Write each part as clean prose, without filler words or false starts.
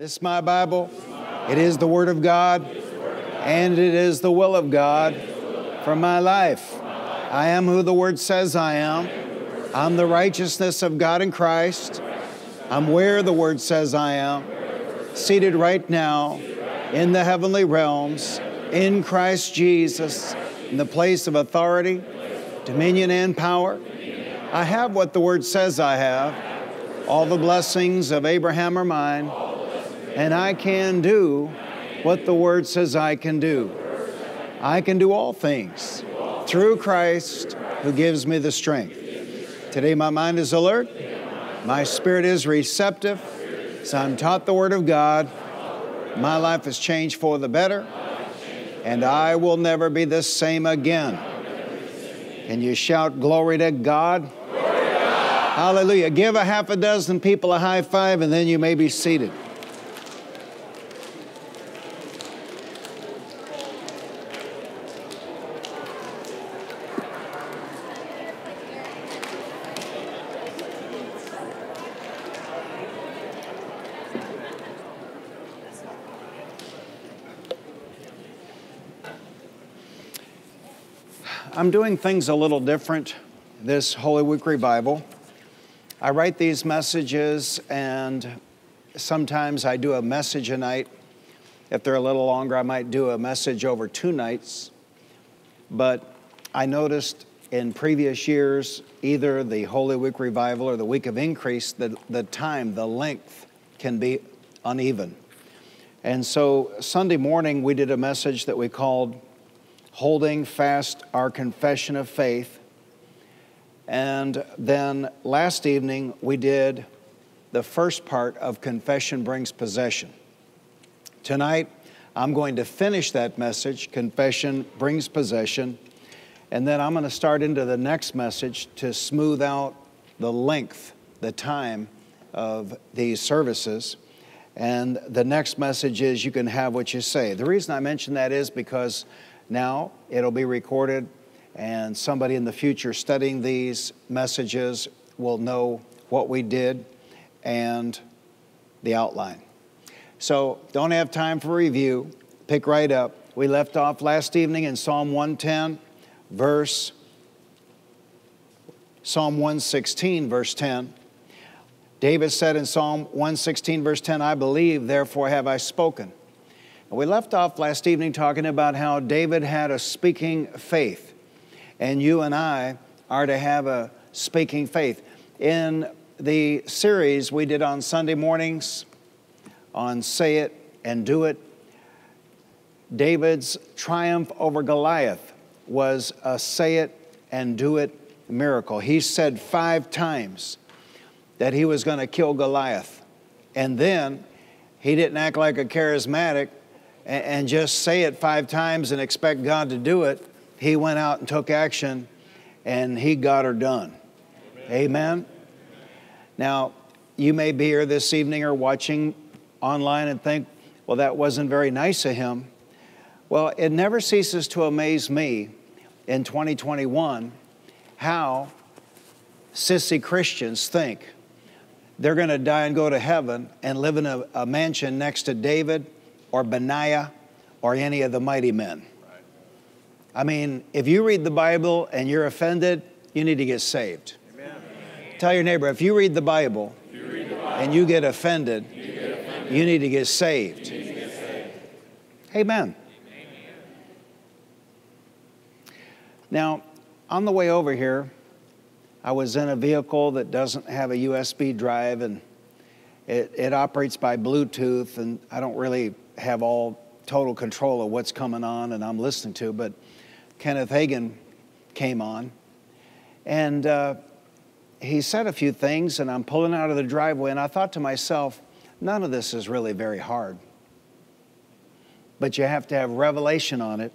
This is my Bible. It is the Word of God, and it is the will of God for my life. I am who the Word says I am. I'm the righteousness of God in Christ. I'm where the Word says I am, seated right now in the heavenly realms, in Christ Jesus, in the place of authority, dominion, and power. I have what the Word says I have. All the blessings of Abraham are mine, and I can do what the Word says I can do. I can do all things through Christ who gives me the strength. Today my mind is alert, my spirit is receptive, so I'm taught the Word of God. My life is changed for the better, and I will never be the same again. Can you shout glory to God? Glory to God. Hallelujah. Give a half a dozen people a high five, and then you may be seated. I'm doing things a little different this Holy Week Revival. I write these messages, and sometimes I do a message a night. If they're a little longer, I might do a message over two nights. But I noticed in previous years, either the Holy Week Revival or the Week of Increase, the time, the length can be uneven. And so Sunday morning, we did a message that we called Holding Fast Our Confession of Faith. And then last evening, we did the first part of Confession Brings Possession. Tonight, I'm going to finish that message, Confession Brings Possession, and then I'm going to start into the next message to smooth out the length, the time of these services. And the next message is you can have what you say. The reason I mention that is because now it'll be recorded, and somebody in the future studying these messages will know what we did and the outline. So don't have time for review. Pick right up. We left off last evening in Psalm 110, Psalm 116, verse 10. David said in Psalm 116, verse 10, I believe, therefore have I spoken. We left off last evening talking about how David had a speaking faith, and you and I are to have a speaking faith. In the series we did on Sunday mornings on Say It and Do It, David's triumph over Goliath was a say it and do it miracle. He said 5 times that he was going to kill Goliath, and then he didn't act like a charismatic and just say it 5 times and expect God to do it. He went out and took action, and he got her done. Amen. Amen? Now, you may be here this evening or watching online and think, well, that wasn't very nice of him. Well, it never ceases to amaze me in 2021 how sissy Christians think they're going to die and go to heaven and live in a mansion next to David or Benaiah, or any of the mighty men. Right. I mean, if you read the Bible and you're offended, you need to get saved. Amen. Tell your neighbor, if you read the Bible, and you get offended, you need to get saved. Amen. Amen. Now, on the way over here, I was in a vehicle that doesn't have a USB drive, and it operates by Bluetooth, and I don't really have all total control of what's coming on and I'm listening to, but Kenneth Hagin came on, and he said a few things, and I'm pulling out of the driveway, and I thought to myself, none of this is really very hard, but you have to have revelation on it,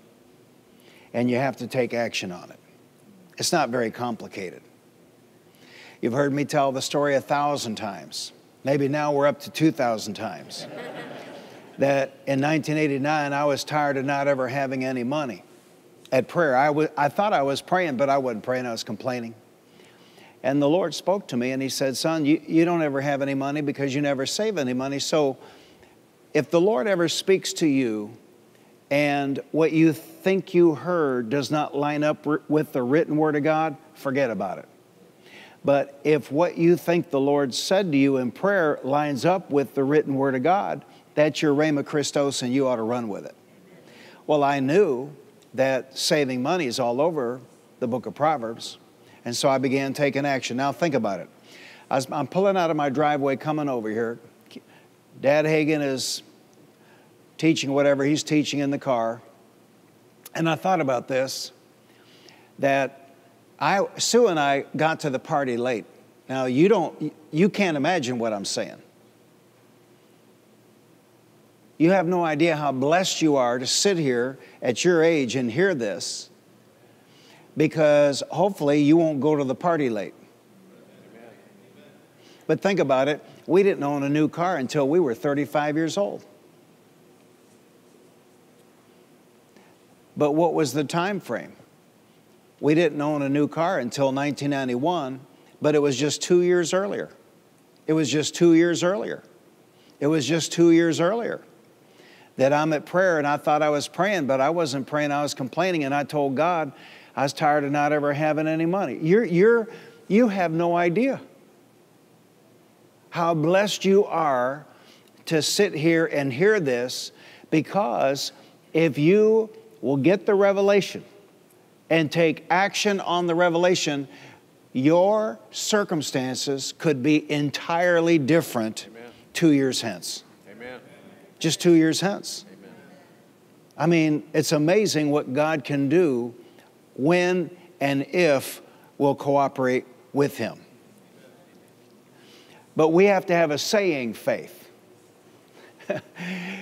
and you have to take action on it. It's not very complicated. You've heard me tell the story 1,000 times. Maybe now we're up to 2,000 times. That in 1989, I was tired of not ever having any money at prayer. I thought I was praying, but I wasn't praying. I was complaining. And the Lord spoke to me, and he said, son, you don't ever have any money because you never save any money. So If the Lord ever speaks to you and what you think you heard does not line up with the written Word of God, forget about it. But if what you think the Lord said to you in prayer lines up with the written Word of God, that's your Rhema Christos and you ought to run with it. Well, I knew that saving money is all over the book of Proverbs, and so I began taking action. Now think about it. I'm pulling out of my driveway coming over here. Dad Hagen is teaching whatever he's teaching in the car. And I thought about this, that Sue and I got to the party late. Now, you can't imagine what I'm saying. You have no idea how blessed you are to sit here at your age and hear this, because hopefully you won't go to the party late. But think about it. We didn't own a new car until we were 35 years old. But what was the time frame? We didn't own a new car until 1991, but it was just 2 years earlier. It was just 2 years earlier. It was just 2 years earlier that I'm at prayer, and I thought I was praying, but I wasn't praying. I was complaining, and I told God I was tired of not ever having any money. You have no idea how blessed you are to sit here and hear this, because if you will get the revelation and take action on the revelation, your circumstances could be entirely different. Amen. 2 years hence. Amen. Just 2 years hence. Amen. I mean, it's amazing what God can do when and if we'll cooperate with Him. But we have to have a saying faith.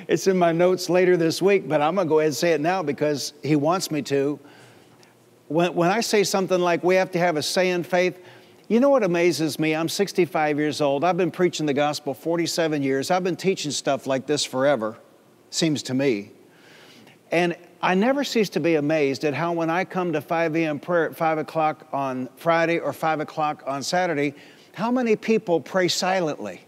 It's in my notes later this week, but I'm going to go ahead and say it now because he wants me to. When I say something like we have to have a saying faith, you know what amazes me? I'm 65 years old. I've been preaching the gospel 47 years. I've been teaching stuff like this forever, seems to me. And I never cease to be amazed at how when I come to 5 a.m. prayer at 5 o'clock on Friday or 5 o'clock on Saturday, how many people pray silently?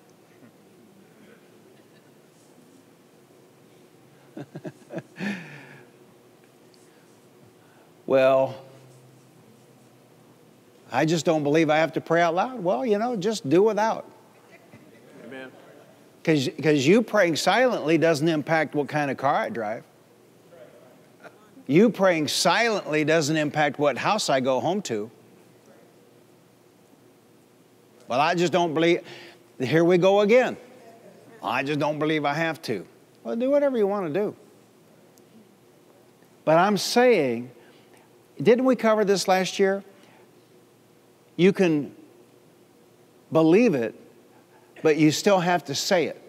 Well, I just don't believe I have to pray out loud. Well, you know, just do without. Amen. Because you praying silently doesn't impact what kind of car I drive. You praying silently doesn't impact what house I go home to. Well, I just don't believe, here we go again. I just don't believe I have to. Well, do whatever you want to do. But I'm saying, didn't we cover this last year? You can believe it, but you still have to say it.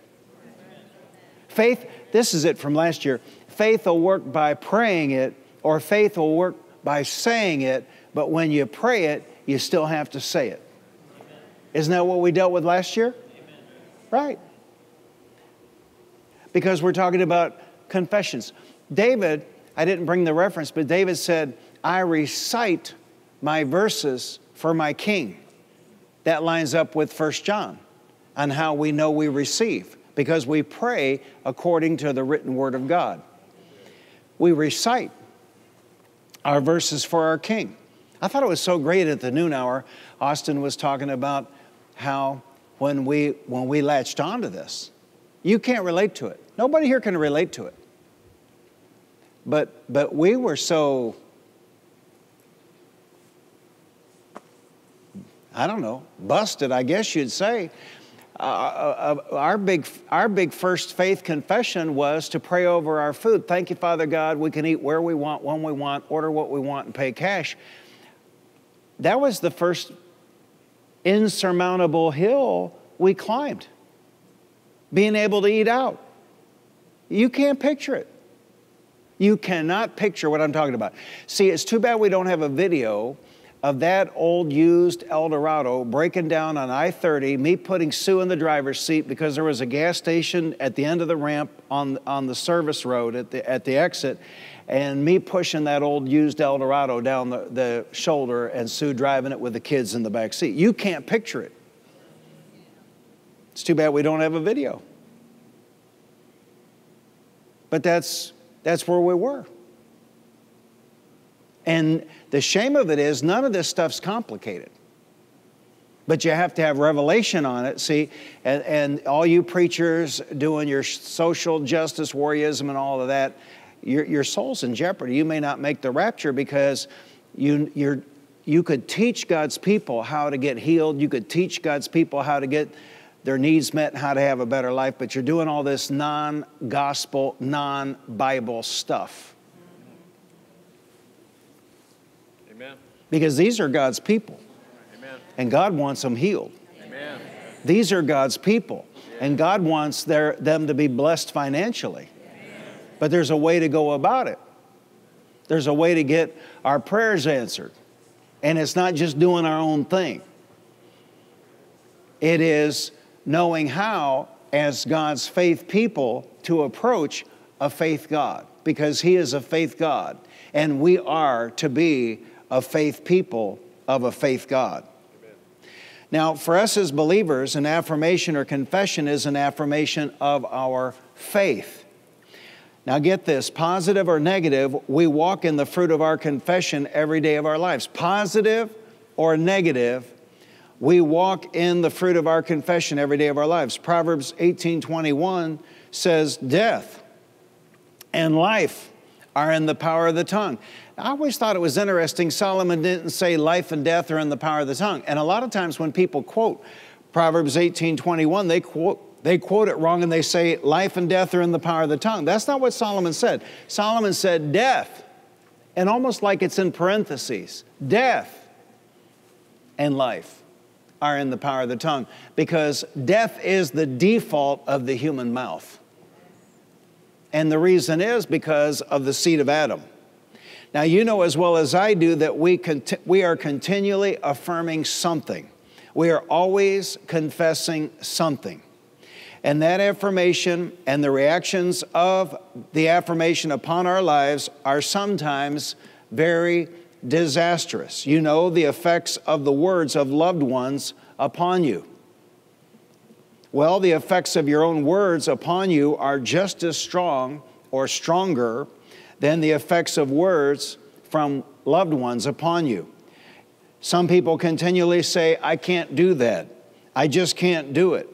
Faith, this is it from last year. Faith will work by praying it, or faith will work by saying it, but when you pray it, you still have to say it. Isn't that what we dealt with last year? Amen. Right. Because we're talking about confessions. David, I didn't bring the reference, but David said, I recite my verses for my king. That lines up with 1 John on how we know we receive, because we pray according to the written Word of God. We recite our verses for our king. I thought it was so great at the noon hour, Austin was talking about how when we latched onto this, you can't relate to it. Nobody here can relate to it. But we were so, I don't know, busted, I guess you'd say. Our big first faith confession was to pray over our food. Thank you, Father God, we can eat where we want, when we want, order what we want, and pay cash. That was the first insurmountable hill we climbed, being able to eat out. You can't picture it. You cannot picture what I'm talking about. See, it's too bad we don't have a video of that old used Eldorado breaking down on I-30, me putting Sue in the driver's seat because there was a gas station at the end of the ramp on the service road at the exit, and me pushing that old used Eldorado down the shoulder and Sue driving it with the kids in the back seat. You can't picture it. It's too bad we don't have a video. But that's where we were. And the shame of it is none of this stuff's complicated. But you have to have revelation on it, see? And all you preachers doing your social justice warriorism and all of that, your soul's in jeopardy. You may not make the rapture because you could teach God's people how to get healed. You could teach God's people how to get their needs met, how to have a better life, but you're doing all this non-gospel, non-Bible stuff. Amen. Because these are God's people. Amen. And God wants them healed. Amen. These are God's people. Amen. And God wants them to be blessed financially. Amen. But there's a way to go about it. There's a way to get our prayers answered. And it's not just doing our own thing. It is knowing how, as God's faith people, to approach a faith God, because He is a faith God, and we are to be a faith people of a faith God. Amen. Now, for us as believers, an affirmation or confession is an affirmation of our faith. Now get this, positive or negative, we walk in the fruit of our confession every day of our lives. Positive or negative, we walk in the fruit of our confession every day of our lives. Proverbs 18:21 says, death and life are in the power of the tongue. Now, I always thought it was interesting Solomon didn't say life and death are in the power of the tongue. And a lot of times when people quote Proverbs 18:21, they quote it wrong and they say life and death are in the power of the tongue. That's not what Solomon said. Solomon said death, and almost like it's in parentheses, death and life are in the power of the tongue, because death is the default of the human mouth. And the reason is because of the seed of Adam. Now, you know as well as I do that we are continually affirming something. We are always confessing something. And that affirmation and the reactions of the affirmation upon our lives are sometimes very disastrous. You know the effects of the words of loved ones upon you. Well, the effects of your own words upon you are just as strong or stronger than the effects of words from loved ones upon you. Some people continually say, I can't do that. I just can't do it.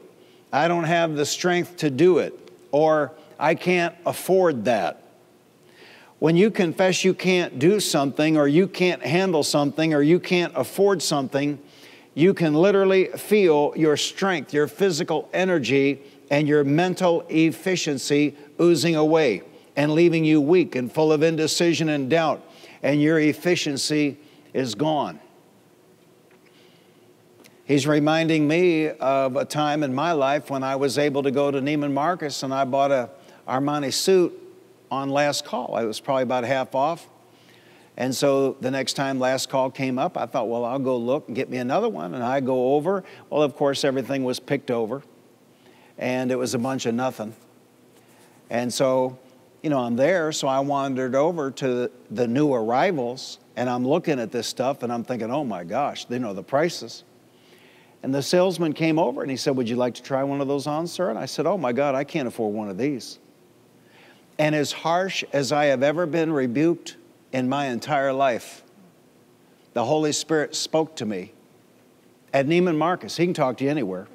I don't have the strength to do it. Or I can't afford that. When you confess you can't do something, or you can't handle something, or you can't afford something, you can literally feel your strength, your physical energy, and your mental efficiency oozing away and leaving you weak and full of indecision and doubt, and your efficiency is gone. He's reminding me of a time in my life when I was able to go to Neiman Marcus and I bought an Armani suit on last call. I was probably about half off. And so the next time last call came up, I thought, well, I'll go look and get me another one. And I go over. Well, of course, everything was picked over. And it was a bunch of nothing. And so, you know, I'm there. So I wandered over to the new arrivals. And I'm looking at this stuff. And I'm thinking, oh, my gosh, they know the prices. And the salesman came over. And he said, would you like to try one of those on, sir? And I said, oh, my God, I can't afford one of these. And as harsh as I have ever been rebuked in my entire life, the Holy Spirit spoke to me at Neiman Marcus. He can talk to you anywhere.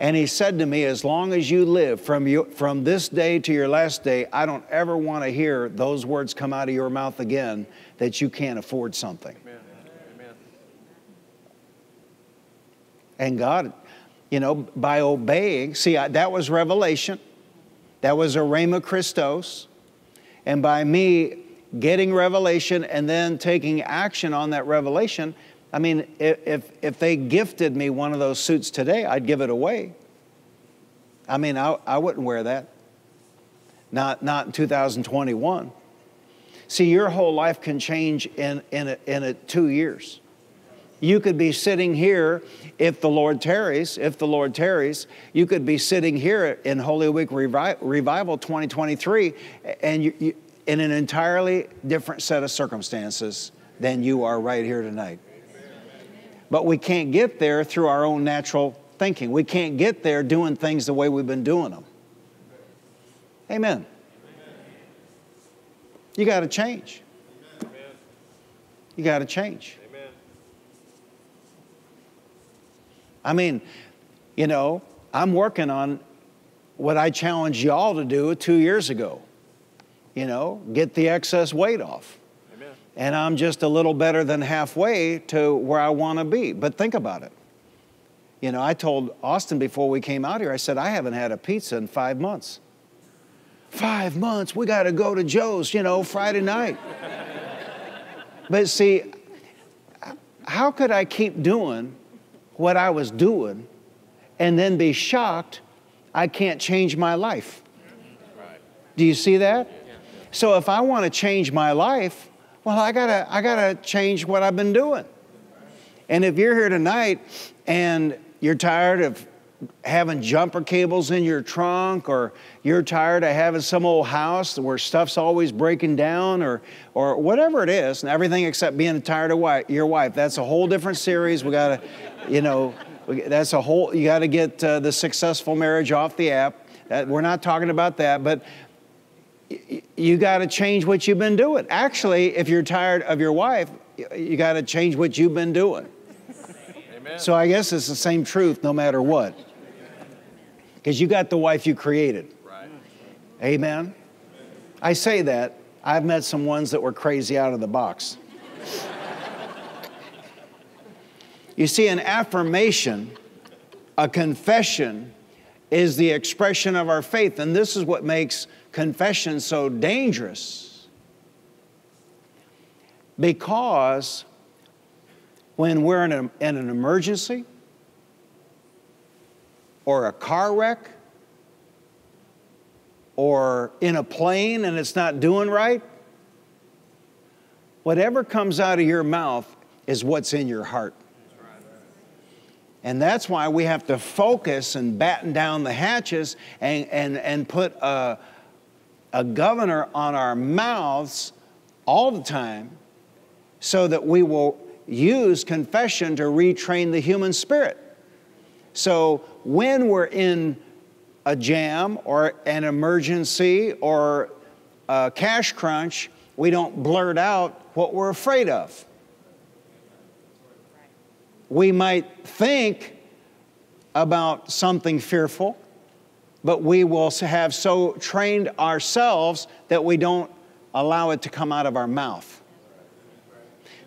And He said to me, as long as you live, from this day to your last day, I don't ever want to hear those words come out of your mouth again that you can't afford something. Amen. Amen. And God, you know, by obeying, see, that was revelation. That was a Rhema Christos. And by me getting revelation and then taking action on that revelation, I mean, if they gifted me one of those suits today, I'd give it away. I mean, I wouldn't wear that. Not in 2021. See, your whole life can change in 2 years. You could be sitting here, if the Lord tarries, you could be sitting here in Holy Week Revival 2023 and you, in an entirely different set of circumstances than you are right here tonight. Amen. But we can't get there through our own natural thinking. We can't get there doing things the way we've been doing them. Amen. You got to change. You got to change. I mean, you know, I'm working on what I challenged y'all to do 2 years ago. You know, get the excess weight off. Amen. And I'm just a little better than halfway to where I want to be. But think about it. You know, I told Austin before we came out here, I said, I haven't had a pizza in 5 months. 5 months, we got to go to Joe's, you know, Friday night. But see, how could I keep doing what I was doing and then be shocked I can't change my life? Right. Do you see that? Yeah. So if I want to change my life, well, I gotta change what I've been doing. And if you're here tonight and you're tired of having jumper cables in your trunk, or you're tired of having some old house where stuff's always breaking down, or whatever it is, and everything except being tired of your wife. That's a whole different series. We got to, you know, that's a whole, you got to get the successful marriage off the app. We're not talking about that, but you got to change what you've been doing. Actually, if you're tired of your wife, you got to change what you've been doing. Amen. So I guess it's the same truth no matter what. Because you got the wife you created. Right. Amen? Amen? I say that. I've met some ones that were crazy out of the box. You see, an affirmation, a confession, is the expression of our faith. And this is what makes confession so dangerous. Because when we're in an emergency, or a car wreck, or in a plane and it's not doing right, whatever comes out of your mouth is what's in your heart. And that's why we have to focus and batten down the hatches and put a governor on our mouths all the time, so that we will use confession to retrain the human spirit. So when we're in a jam or an emergency or a cash crunch, we don't blurt out what we're afraid of. We might think about something fearful, but we will have so trained ourselves that we don't allow it to come out of our mouth.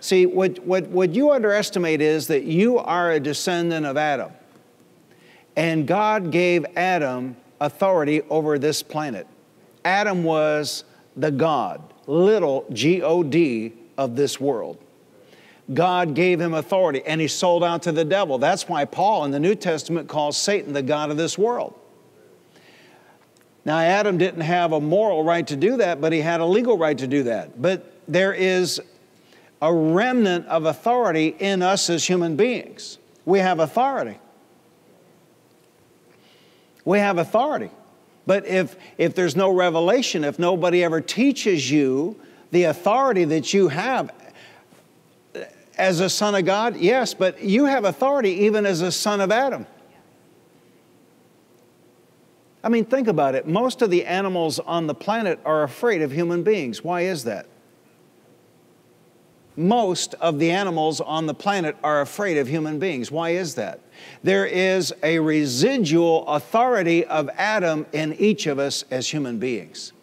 See, what you underestimate is that you are a descendant of Adam. And God gave Adam authority over this planet. Adam was the God, little G-O-D, of this world. God gave him authority, and he sold out to the devil. That's why Paul in the New Testament calls Satan the god of this world. Now, Adam didn't have a moral right to do that, but he had a legal right to do that. But there is a remnant of authority in us as human beings. We have authority. We have authority. But if there's no revelation, if nobody ever teaches you the authority that you have as a son of God, yes, but you have authority even as a son of Adam. I mean, think about it. Most of the animals on the planet are afraid of human beings. Why is that? Most of the animals on the planet are afraid of human beings. Why is that? There is a residual authority of Adam in each of us as human beings.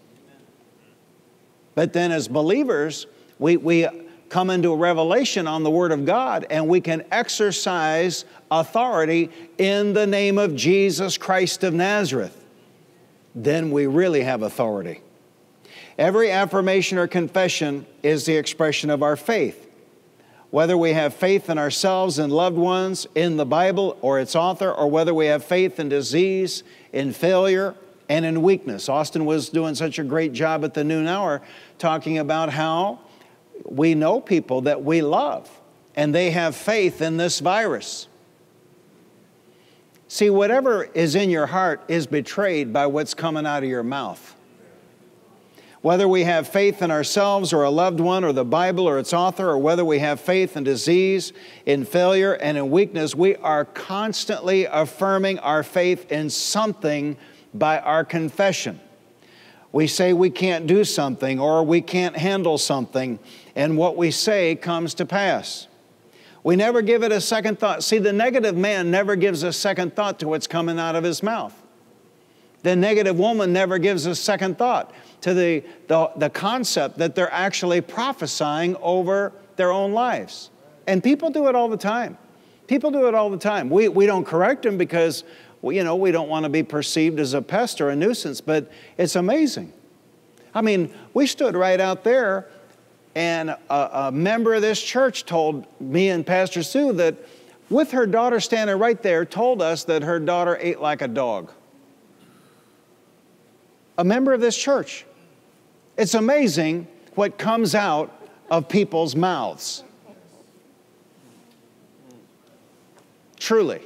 But then as believers, we come into a revelation on the Word of God, and we can exercise authority in the name of Jesus Christ of Nazareth. Then we really have authority. Every affirmation or confession is the expression of our faith. Whether we have faith in ourselves, in loved ones, in the Bible or its author, or whether we have faith in disease, in failure, and in weakness. Austin was doing such a great job at the noon hour talking about how we know people that we love and they have faith in this virus. See, whatever is in your heart is betrayed by what's coming out of your mouth. Whether we have faith in ourselves or a loved one or the Bible or its author, or whether we have faith in disease, in failure, and in weakness, we are constantly affirming our faith in something by our confession. We say we can't do something or we can't handle something, and what we say comes to pass. We never give it a second thought. See, the negative man never gives a second thought to what's coming out of his mouth. The negative woman never gives a second thought to the concept that they're actually prophesying over their own lives. And people do it all the time. People do it all the time. We don't correct them because, you know, we don't want to be perceived as a pest or a nuisance, but it's amazing. I mean, we stood right out there, and a member of this church told me and Pastor Sue that with her daughter standing right there, told us that her daughter ate like a dog. A member of this church. It's amazing what comes out of people's mouths. Truly,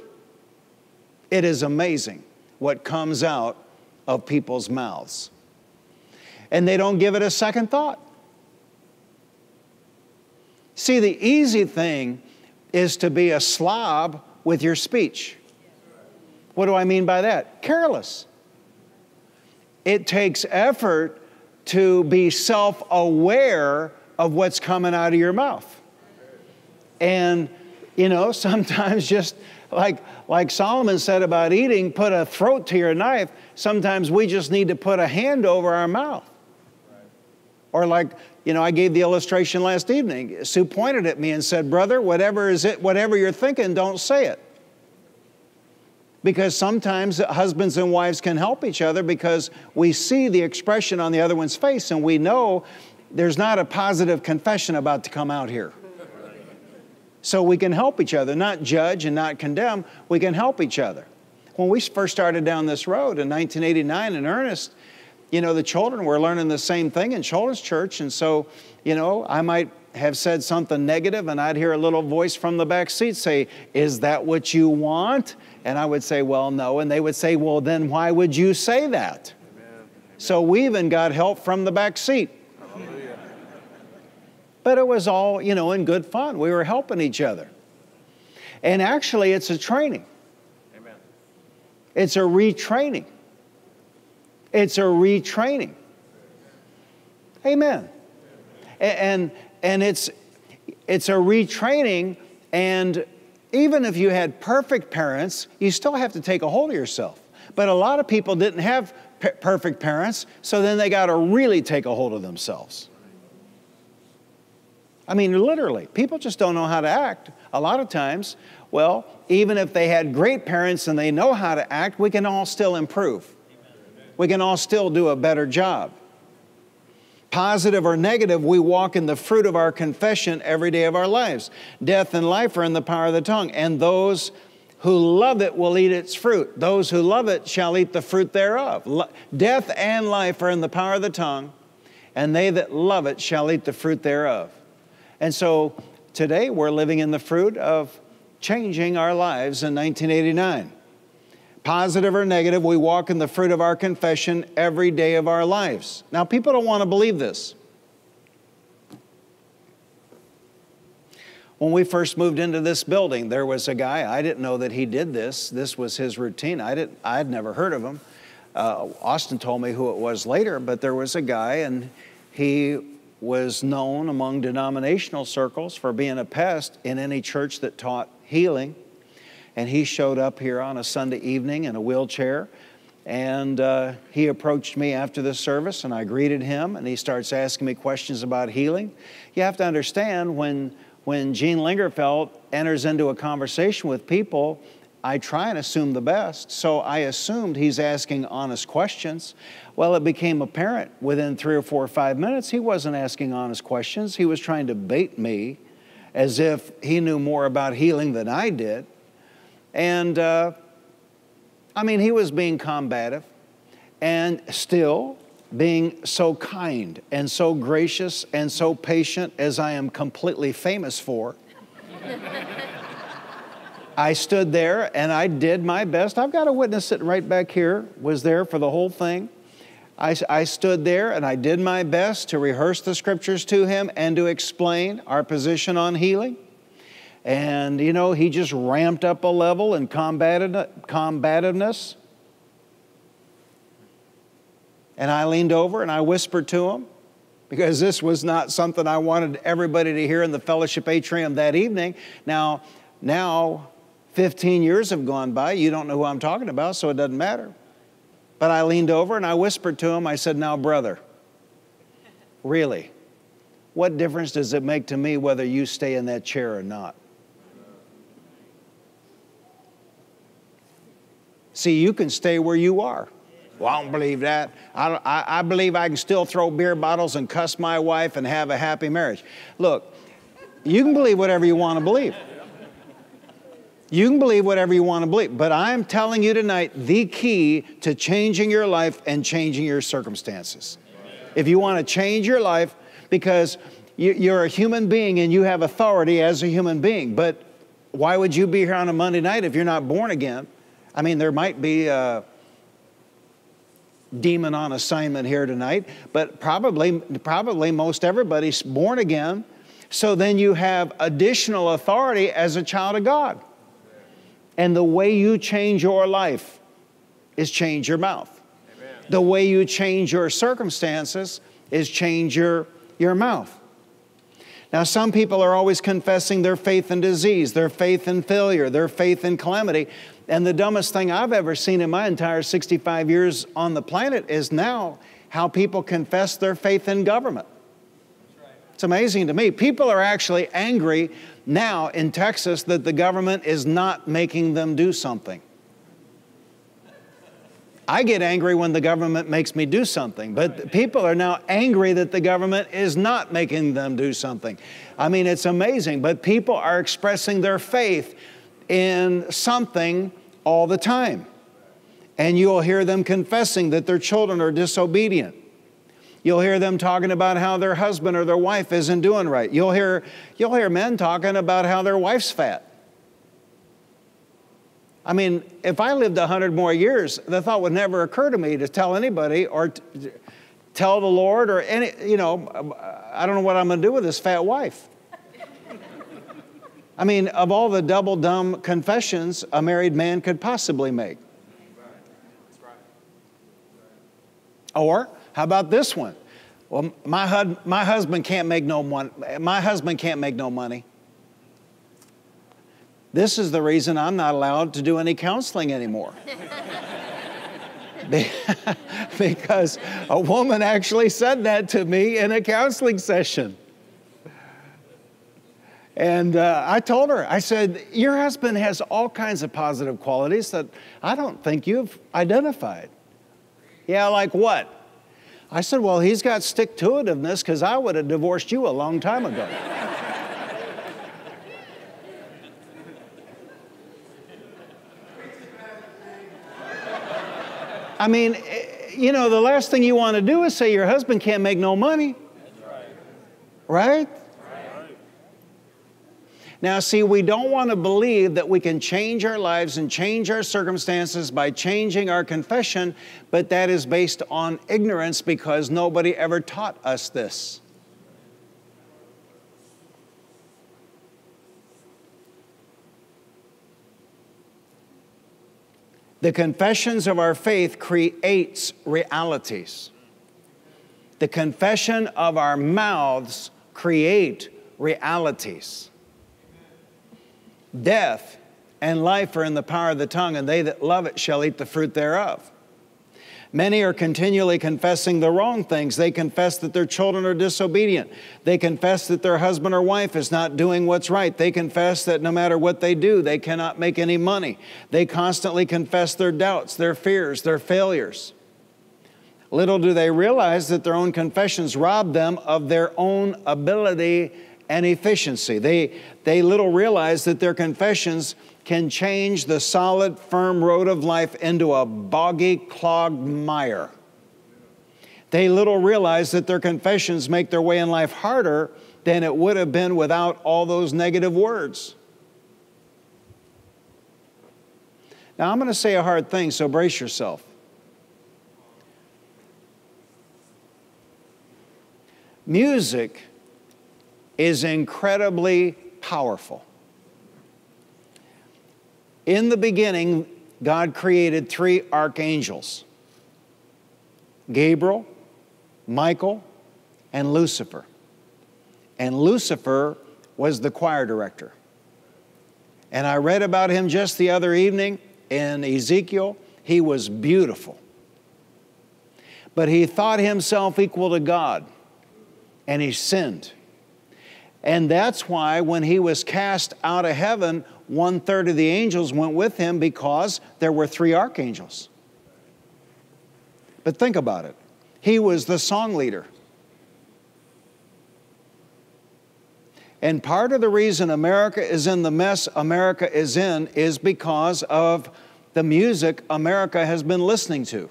it is amazing what comes out of people's mouths. And they don't give it a second thought. See, the easy thing is to be a slob with your speech. What do I mean by that? Careless. It takes effort to be self-aware of what's coming out of your mouth. And, you know, sometimes just like Solomon said about eating, put a throat to your knife. Sometimes we just need to put a hand over our mouth. Right. Or like, you know, I gave the illustration last evening. Sue pointed at me and said, brother, whatever you're thinking, don't say it. Because sometimes husbands and wives can help each other because we see the expression on the other one's face and we know there's not a positive confession about to come out here. So we can help each other, not judge and not condemn. We can help each other. When we first started down this road in 1989 in earnest, you know, the children were learning the same thing in children's church. And so, you know, I might have said something negative and I'd hear a little voice from the back seat say, is that what you want? And I would say, well, no. And they would say, well, then why would you say that? Amen. Amen. So we even got help from the back seat. But it was all, you know, in good fun. We were helping each other. And actually, it's a training. Amen. It's a retraining. It's a retraining. Amen. And it's a retraining. And even if you had perfect parents, you still have to take a hold of yourself. But a lot of people didn't have perfect parents, so then they got to really take a hold of themselves. I mean, literally, people just don't know how to act a lot of times. Well, even if they had great parents and they know how to act, we can all still improve. Amen. We can all still do a better job. Positive or negative, we walk in the fruit of our confession every day of our lives. Death and life are in the power of the tongue, and those who love it will eat its fruit. Those who love it shall eat the fruit thereof. Death and life are in the power of the tongue, and they that love it shall eat the fruit thereof. And so today we're living in the fruit of changing our lives in 1989. Positive or negative, we walk in the fruit of our confession every day of our lives. Now, people don't want to believe this. When we first moved into this building, there was a guy, I didn't know that he did this. This was his routine. I'd never heard of him. Austin told me who it was later, but there was a guy, and he was known among denominational circles for being a pest in any church that taught healing. And he showed up here on a Sunday evening in a wheelchair, and he approached me after the service, and I greeted him, and he starts asking me questions about healing. You have to understand, when Gene Lingerfelt enters into a conversation with people, I try and assume the best, so I assumed he's asking honest questions. Well, it became apparent within 3 or 4 or 5 minutes he wasn't asking honest questions. He was trying to bait me as if he knew more about healing than I did. And, I mean, he was being combative and still being so kind and so gracious and so patient as I am completely famous for. I stood there and I did my best. I've got a witness sitting right back here, was there for the whole thing. I stood there and I did my best to rehearse the scriptures to him and to explain our position on healing. And, you know, he just ramped up a level in combativeness. And I leaned over and I whispered to him, because this was not something I wanted everybody to hear in the fellowship atrium that evening. Now 15 years have gone by. You don't know who I'm talking about, so it doesn't matter. But I leaned over and I whispered to him. I said, now, brother, really, what difference does it make to me whether you stay in that chair or not? See, you can stay where you are. Well, I don't believe that. I believe I can still throw beer bottles and cuss my wife and have a happy marriage. Look, you can believe whatever you want to believe. You can believe whatever you want to believe. But I'm telling you tonight, the key to changing your life and changing your circumstances. Amen. If you want to change your life, because you're a human being and you have authority as a human being. But why would you be here on a Monday night if you're not born again? I mean, there might be a demon on assignment here tonight, but probably most everybody's born again. So then you have additional authority as a child of God. And the way you change your life is change your mouth. Amen. The way you change your circumstances is change your mouth. Now, some people are always confessing their faith in disease, their faith in failure, their faith in calamity. And the dumbest thing I've ever seen in my entire 65 years on the planet is now how people confess their faith in government. That's right. It's amazing to me. People are actually angry now in Texas that the government is not making them do something. I get angry when the government makes me do something, but people are now angry that the government is not making them do something. I mean, it's amazing, but people are expressing their faith in something all the time. And you'll hear them confessing that their children are disobedient. You'll hear them talking about how their husband or their wife isn't doing right. You'll hear men talking about how their wife's fat. I mean, if I lived 100 more years, the thought would never occur to me to tell anybody or tell the Lord or any, you know, I don't know what I'm going to do with this fat wife. I mean, of all the double dumb confessions a married man could possibly make. Or how about this one? Well, my husband can't make no money. My husband can't make no money. This is the reason I'm not allowed to do any counseling anymore. Because a woman actually said that to me in a counseling session. And I told her, I said, your husband has all kinds of positive qualities that I don't think you've identified. Yeah, like what? I said, well, he's got stick-to-itiveness because I would have divorced you a long time ago. I mean, you know, the last thing you want to do is say your husband can't make no money. That's right? Right? Now, see, we don't want to believe that we can change our lives and change our circumstances by changing our confession, but that is based on ignorance because nobody ever taught us this. The confessions of our faith creates realities. The confession of our mouths create realities. Death and life are in the power of the tongue, and they that love it shall eat the fruit thereof. Many are continually confessing the wrong things. They confess that their children are disobedient. They confess that their husband or wife is not doing what's right. They confess that no matter what they do, they cannot make any money. They constantly confess their doubts, their fears, their failures. Little do they realize that their own confessions rob them of their own ability and efficiency. They little realize that their confessions can change the solid, firm road of life into a boggy, clogged mire. They little realize that their confessions make their way in life harder than it would have been without all those negative words. Now, I'm going to say a hard thing, so brace yourself. Music is incredibly powerful. In the beginning, God created three archangels. Gabriel, Michael, and Lucifer. And Lucifer was the choir director. And I read about him just the other evening in Ezekiel. He was beautiful. But he thought himself equal to God, and he sinned. And that's why when he was cast out of heaven, 1/3 of the angels went with him, because there were 3 archangels. But think about it. He was the song leader. And part of the reason America is in the mess America is in is because of the music America has been listening to.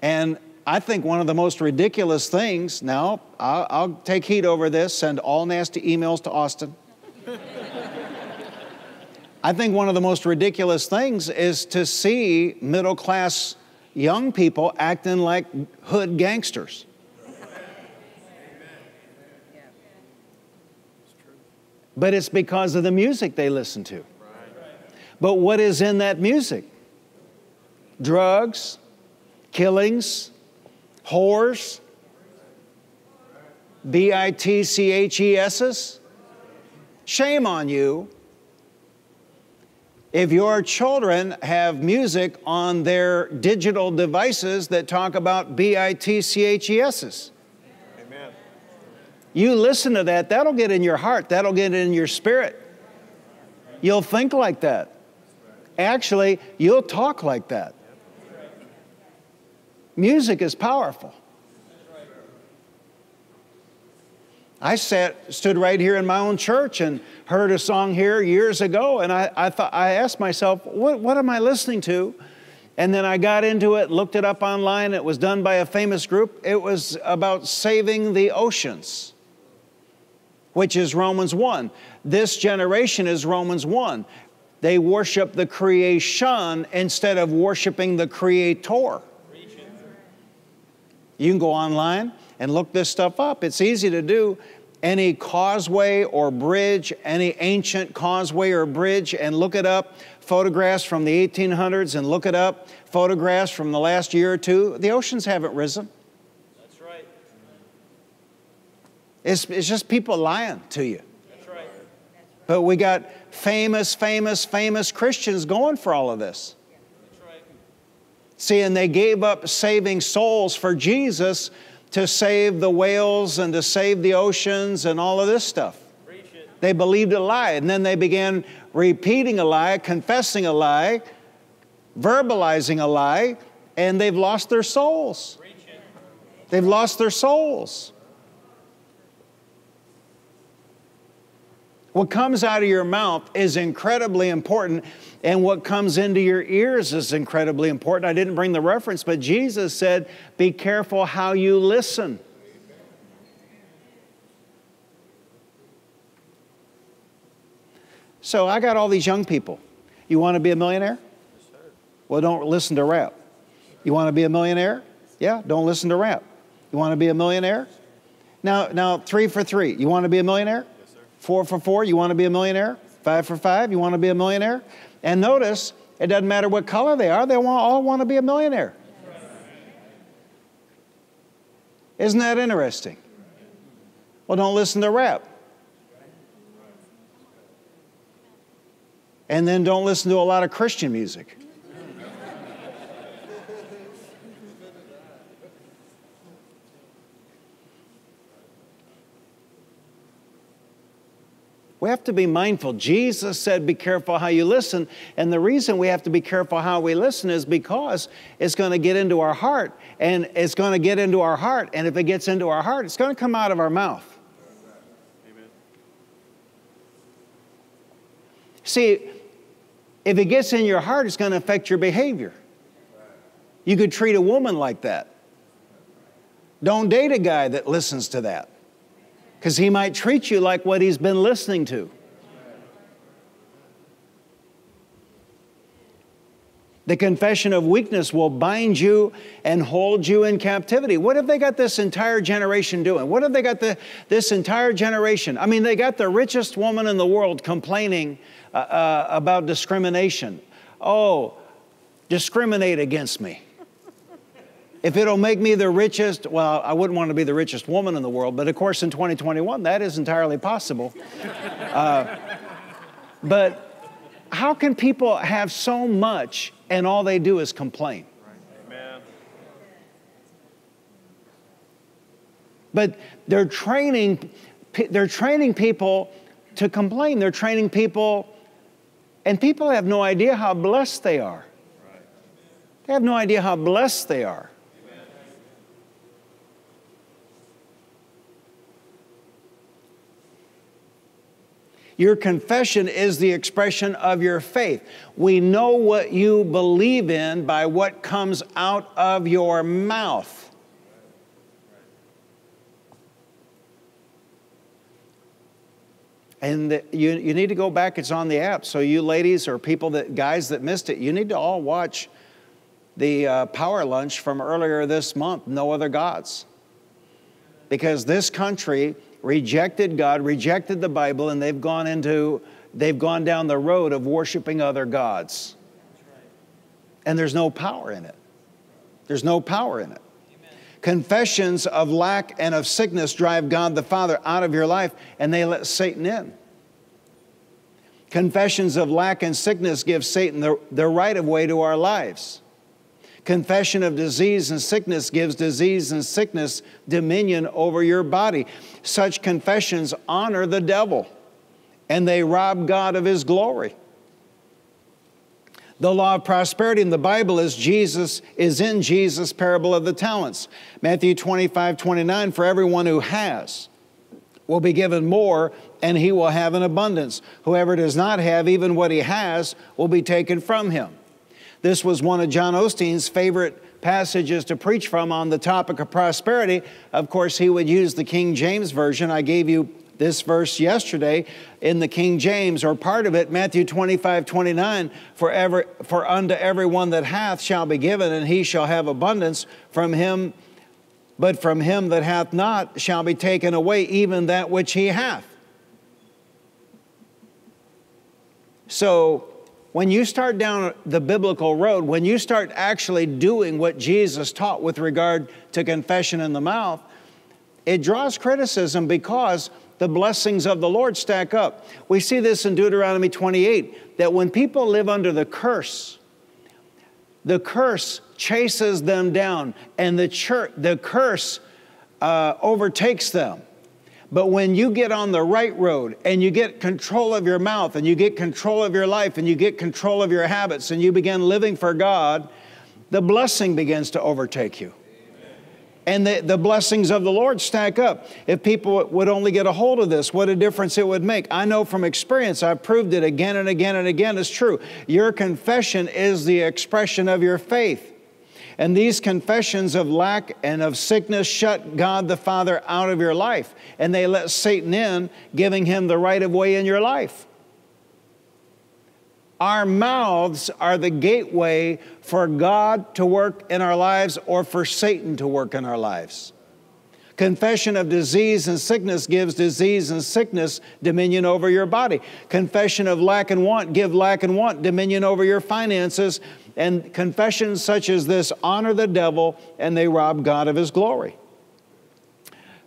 And I think one of the most ridiculous things, now I'll take heat over this, send all nasty emails to Austin. I think one of the most ridiculous things is to see middle-class young people acting like hood gangsters. But it's because of the music they listen to. But what is in that music? Drugs, killings, whores, bitches. Shame on you if your children have music on their digital devices that talk about bitches. Amen. You listen to that, that'll get in your heart, that'll get in your spirit. You'll think like that. Actually, you'll talk like that. Music is powerful. I stood right here in my own church and heard a song here years ago, and I asked myself, what am I listening to? And then I got into it, looked it up online. It was done by a famous group. It was about saving the oceans, which is Romans 1. This generation is Romans 1. They worship the creation instead of worshiping the Creator. You can go online and look this stuff up. It's easy to do. Any causeway or bridge, any ancient causeway or bridge, and look it up. Photographs from the 1800s, and look it up. Photographs from the last year or two. The oceans haven't risen. That's right. It's just people lying to you. That's right. But we got famous, famous, famous Christians going for all of this. See, and they gave up saving souls for Jesus to save the whales and to save the oceans and all of this stuff. They believed a lie, and then they began repeating a lie, confessing a lie, verbalizing a lie, and they've lost their souls. They've lost their souls. What comes out of your mouth is incredibly important, and what comes into your ears is incredibly important. I didn't bring the reference, but Jesus said, be careful how you listen. So I got all these young people. You want to be a millionaire? Yes, sir. Well, don't listen to rap. You want to be a millionaire? Yeah, don't listen to rap. You want to be a millionaire? Now 3 for 3. You want to be a millionaire? 4 for 4, you want to be a millionaire? 5 for 5, you want to be a millionaire? And notice, it doesn't matter what color they are, they all want to be a millionaire. Isn't that interesting? Well, don't listen to rap. And then don't listen to a lot of Christian music. We have to be mindful. Jesus said, be careful how you listen. And the reason we have to be careful how we listen is because it's going to get into our heart. And it's going to get into our heart. And if it gets into our heart, it's going to come out of our mouth. Amen. See, if it gets in your heart, it's going to affect your behavior. You could treat a woman like that. Don't date a guy that listens to that, because he might treat you like what he's been listening to. The confession of weakness will bind you and hold you in captivity. What have they got this entire generation doing? What have they got this entire generation? I mean, they got the richest woman in the world complaining about discrimination. Oh, discriminate against me. If it'll make me the richest, well, I wouldn't want to be the richest woman in the world, but of course in 2021, that is entirely possible. But how can people have so much and all they do is complain? Amen. But they're training people to complain. They're training people, and people have no idea how blessed they are. They have no idea how blessed they are. Your confession is the expression of your faith. We know what you believe in by what comes out of your mouth. And you need to go back. It's on the app. So you ladies or guys that missed it, you need to all watch the power lunch from earlier this month, No Other Gods. Because this country rejected God, rejected the Bible, and they've gone down the road of worshiping other gods. And there's no power in it. There's no power in it. Amen. Confessions of lack and of sickness drive God the Father out of your life, and they let Satan in. Confessions of lack and sickness give Satan the right of way to our lives. Confession of disease and sickness gives disease and sickness dominion over your body. Such confessions honor the devil, and they rob God of his glory. The law of prosperity in the Bible is in Jesus' parable of the talents. Matthew 25:29, for everyone who has will be given more, and he will have an abundance. Whoever does not have, even what he has will be taken from him. This was one of John Osteen's favorite passages to preach from on the topic of prosperity. Of course, he would use the King James Version. I gave you this verse yesterday in the King James, or part of it, Matthew 25:29, for unto everyone that hath shall be given, and he shall have abundance from him. But from him that hath not shall be taken away even that which he hath. So, when you start down the biblical road, when you start actually doing what Jesus taught with regard to confession in the mouth, it draws criticism because the blessings of the Lord stack up. We see this in Deuteronomy 28, that when people live under the curse chases them down, and the curse overtakes them. But when you get on the right road and you get control of your mouth and you get control of your life and you get control of your habits and you begin living for God, the blessing begins to overtake you. Amen. And the blessings of the Lord stack up. If people would only get a hold of this, what a difference it would make. I know from experience, I've proved it again and again and again, it's true. Your confession is the expression of your faith. And these confessions of lack and of sickness shut God the Father out of your life. And they let Satan in, giving him the right of way in your life. Our mouths are the gateway for God to work in our lives or for Satan to work in our lives. Confession of disease and sickness gives disease and sickness dominion over your body. Confession of lack and want give lack and want dominion over your finances. And confessions such as this honor the devil, and they rob God of his glory.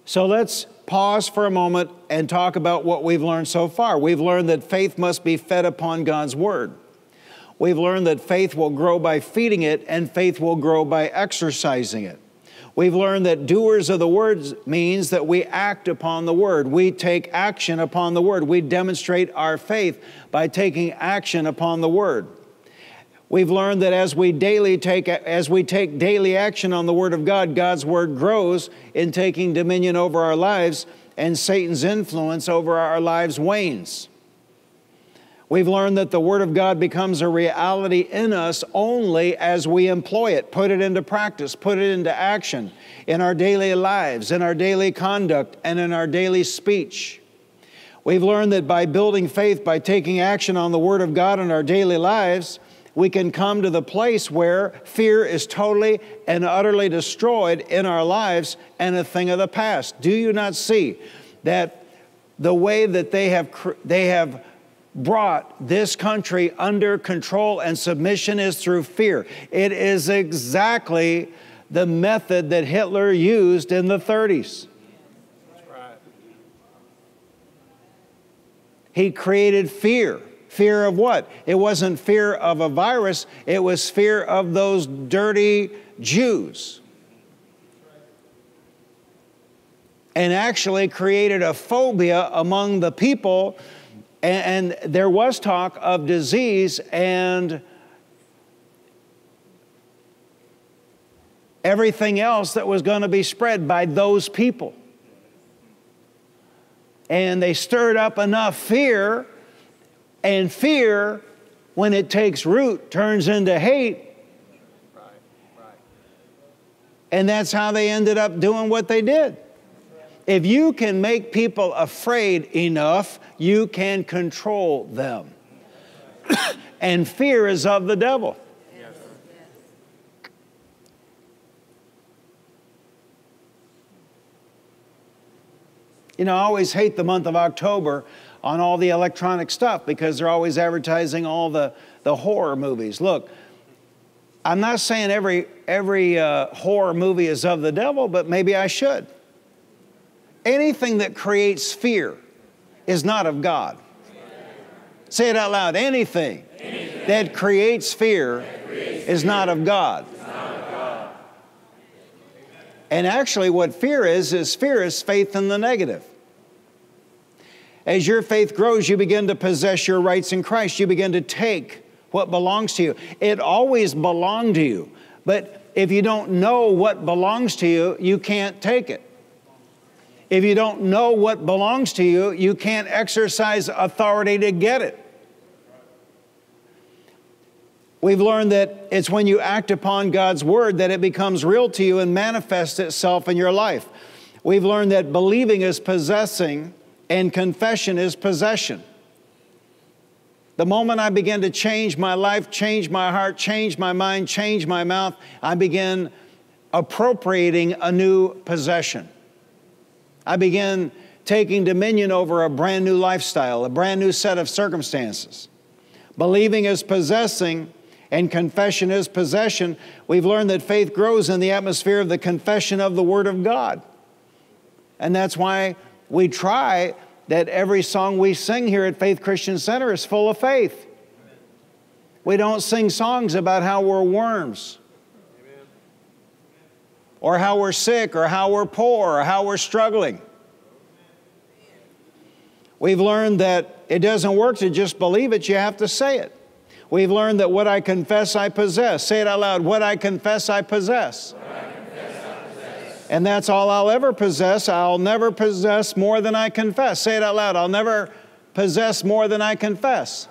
So let's pause for a moment and talk about what we've learned so far. We've learned that faith must be fed upon God's word. We've learned that faith will grow by feeding it, and faith will grow by exercising it. We've learned that doers of the word means that we act upon the word. We take action upon the word. We demonstrate our faith by taking action upon the word. We've learned that as we take daily action on the Word of God, God's Word grows in taking dominion over our lives, and Satan's influence over our lives wanes. We've learned that the Word of God becomes a reality in us only as we employ it, put it into practice, put it into action in our daily lives, in our daily conduct, and in our daily speech. We've learned that by building faith, by taking action on the Word of God in our daily lives, we can come to the place where fear is totally and utterly destroyed in our lives and a thing of the past. Do you not see that the way that they have brought this country under control and submission is through fear. It is exactly the method that Hitler used in the 30s. That's right. He created fear. Fear of what? It wasn't fear of a virus. It was fear of those dirty Jews. And actually created a phobia among the people. And there was talk of disease, and everything else that was going to be spread by those people. And they stirred up enough fear, and fear, when it takes root, turns into hate. Right, right. And that's how they ended up doing what they did. If you can make people afraid enough, you can control them. And fear is of the devil. Yes. You know, I always hate the month of October on all the electronic stuff because they're always advertising all the horror movies. Look, I'm not saying every horror movie is of the devil, but maybe I should. Anything that creates fear is not of God. Amen. Say it out loud. Anything, that creates fear is not of God. And actually what fear is fear is faith in the negative. As your faith grows, you begin to possess your rights in Christ. You begin to take what belongs to you. It always belonged to you. But if you don't know what belongs to you, you can't take it. If you don't know what belongs to you, you can't exercise authority to get it. We've learned that it's when you act upon God's word that it becomes real to you and manifests itself in your life. We've learned that believing is possessing and confession is possession. The moment I begin to change my life, change my heart, change my mind, change my mouth, I begin appropriating a new possession. I began taking dominion over a brand new lifestyle, a brand new set of circumstances. Believing is possessing and confession is possession. We've learned that faith grows in the atmosphere of the confession of the Word of God. And that's why we try that every song we sing here at Faith Christian Center is full of faith. We don't sing songs about how we're worms, or how we're sick, or how we're poor, or how we're struggling. We've learned that it doesn't work to just believe it, you have to say it. We've learned that what I confess, I possess. Say it out loud, what I confess, I possess. What I confess, I possess. And that's all I'll ever possess. I'll never possess more than I confess. Say it out loud, I'll never possess more than I confess.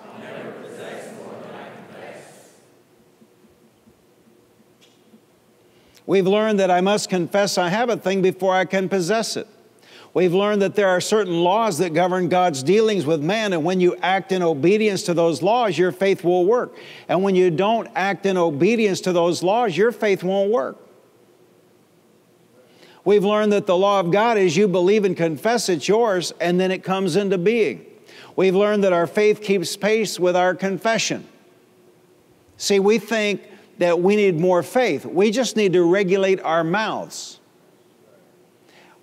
We've learned that I must confess I have a thing before I can possess it. We've learned that there are certain laws that govern God's dealings with man, and when you act in obedience to those laws, your faith will work. And when you don't act in obedience to those laws, your faith won't work. We've learned that the law of God is you believe and confess it's yours, and then it comes into being. We've learned that our faith keeps pace with our confession. See, we think that we need more faith. We just need to regulate our mouths.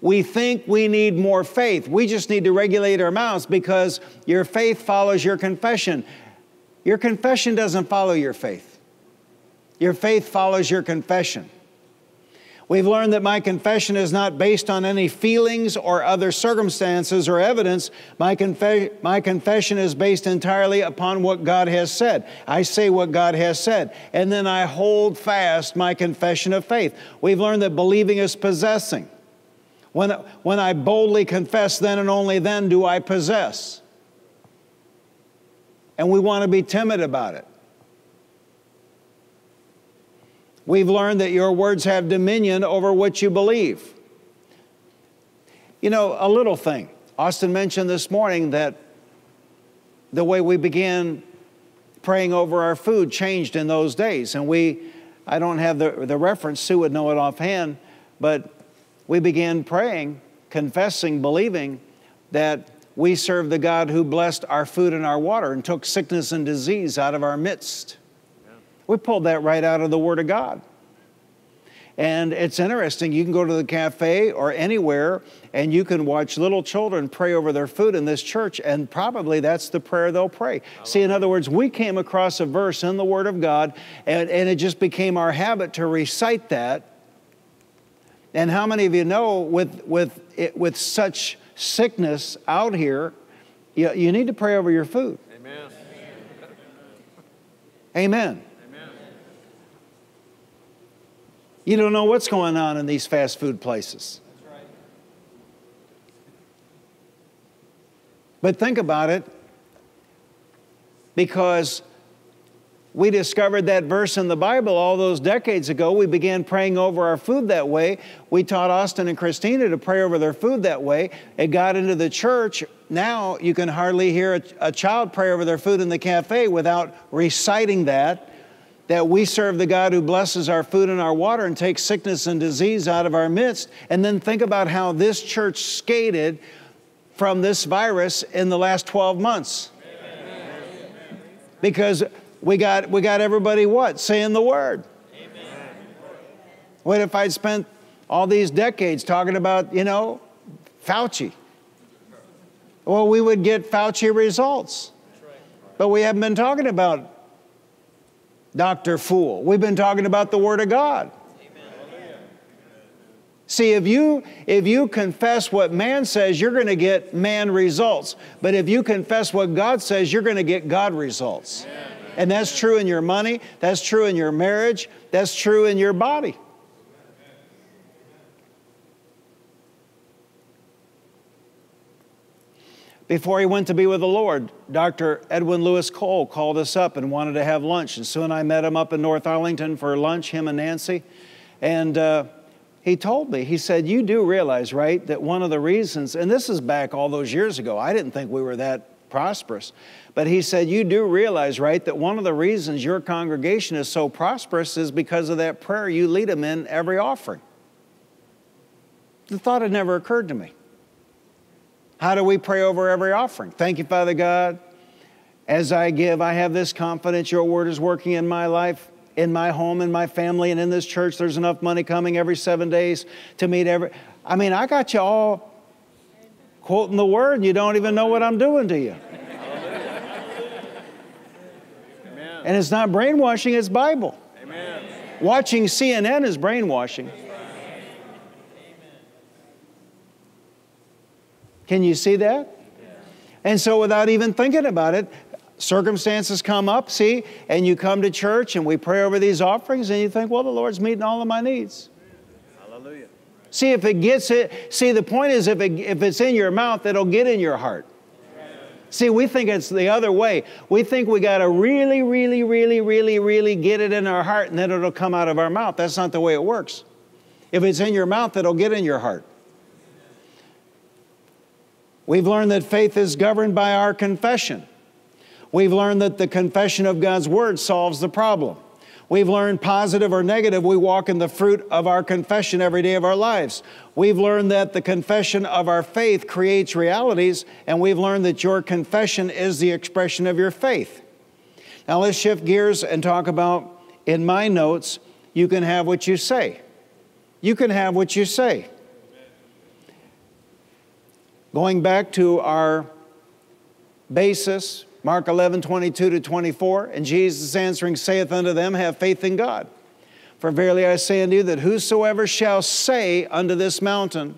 We think we need more faith. We just need to regulate our mouths because your faith follows your confession. Your confession doesn't follow your faith. Your faith follows your confession. We've learned that my confession is not based on any feelings or other circumstances or evidence. My confession is based entirely upon what God has said. I say what God has said, and then I hold fast my confession of faith. We've learned that believing is possessing. When I boldly confess, then and only then do I possess. And we want to be timid about it. We've learned that your words have dominion over what you believe. You know, a little thing. Austin mentioned this morning that the way we began praying over our food changed in those days. And I don't have the reference, Sue would know it offhand, but we began praying, confessing, believing that We serve the God who blessed our food and our water and took sickness and disease out of our midst. Yeah. We pulled that right out of the Word of God. And it's interesting, you can go to the cafe or anywhere and you can watch little children pray over their food in this church, and probably that's the prayer they'll pray. See, in other words, we came across a verse in the Word of God and it just became our habit to recite that. And how many of you know with such sickness out here, you need to pray over your food. Amen. Amen. Amen. You don't know what's going on in these fast food places. That's right. But think about it, because we discovered that verse in the Bible all those decades ago. We began praying over our food that way. We taught Austin and Christina to pray over their food that way. It got into the church. Now you can hardly hear a child pray over their food in the cafe without reciting that we serve the God who blesses our food and our water and takes sickness and disease out of our midst. And then think about how this church skated from this virus in the last 12 months. Because we got everybody what? Saying the Word. Amen. What if I'd spent all these decades talking about, Fauci? Well, we would get Fauci results. But we haven't been talking about Dr. Fool. We've been talking about the Word of God. Amen. See, if you confess what man says, you're going to get man results. But if you confess what God says, you're going to get God results. Amen. And that's true in your money, that's true in your marriage, that's true in your body. Before he went to be with the Lord, Dr. Edwin Lewis Cole called us up and wanted to have lunch. And Sue and I met him up in North Arlington for lunch, him and Nancy. And he told me, he said, you do realize, right, that one of the reasons, and this is back all those years ago, I didn't think we were that prosperous. But he said, you do realize, right, that one of the reasons your congregation is so prosperous is because of that prayer you lead them in every offering. The thought had never occurred to me. How do we pray over every offering? Thank you, Father God. As I give, I have this confidence your word is working in my life, in my home, in my family, and in this church. There's enough money coming every 7 days to meet every... I mean, I got you all quoting the Word, and you don't even know what I'm doing to you. Amen. And it's not brainwashing, it's Bible. Amen. Watching CNN is brainwashing. Amen. Can you see that? Yeah. And so without even thinking about it, circumstances come up, see, and you come to church and we pray over these offerings and you think, well, the Lord's meeting all of my needs. Hallelujah. See, if it gets it, see, the point is if it's in your mouth, it'll get in your heart. Amen. See, we think it's the other way. We think we got to really, really, really, really, really get it in our heart and then it'll come out of our mouth. That's not the way it works. If it's in your mouth, it'll get in your heart. We've learned that faith is governed by our confession. We've learned that the confession of God's Word solves the problem. We've learned, positive or negative, we walk in the fruit of our confession every day of our lives. We've learned that the confession of our faith creates realities, and we've learned that your confession is the expression of your faith. Now let's shift gears and talk about, in my notes, you can have what you say. You can have what you say. Going back to our basis, Mark 11:22 to 24, and Jesus answering saith unto them, have faith in God. For verily I say unto you, that whosoever shall say unto this mountain,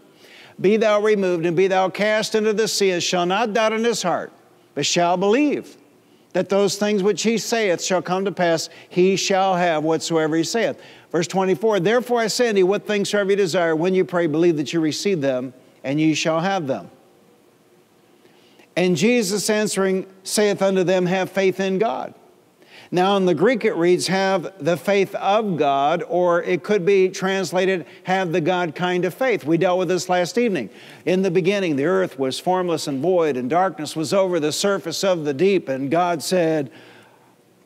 be thou removed and be thou cast into the sea, and shall not doubt in his heart, but shall believe that those things which he saith shall come to pass, he shall have whatsoever he saith. Verse 24, therefore I say unto you, what things soever you desire, when you pray, believe that you receive them, and ye shall have them. And Jesus answering saith unto them, have faith in God. Now in the Greek it reads, have the faith of God, or it could be translated, have the God kind of faith. We dealt with this last evening. In the beginning, the earth was formless and void, and darkness was over the surface of the deep. And God said,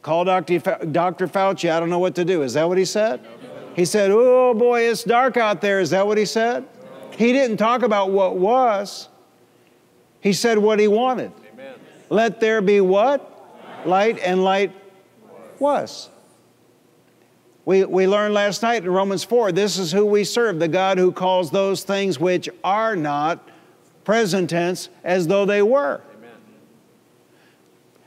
call Dr. Fauci, I don't know what to do. Is that what he said? He said, oh boy, it's dark out there. Is that what he said? He didn't talk about what was. He said what he wanted. Amen. Let there be what? Light, and light was. We learned last night in Romans 4, this is who we serve, the God who calls those things which are not, present tense, as though they were. Amen.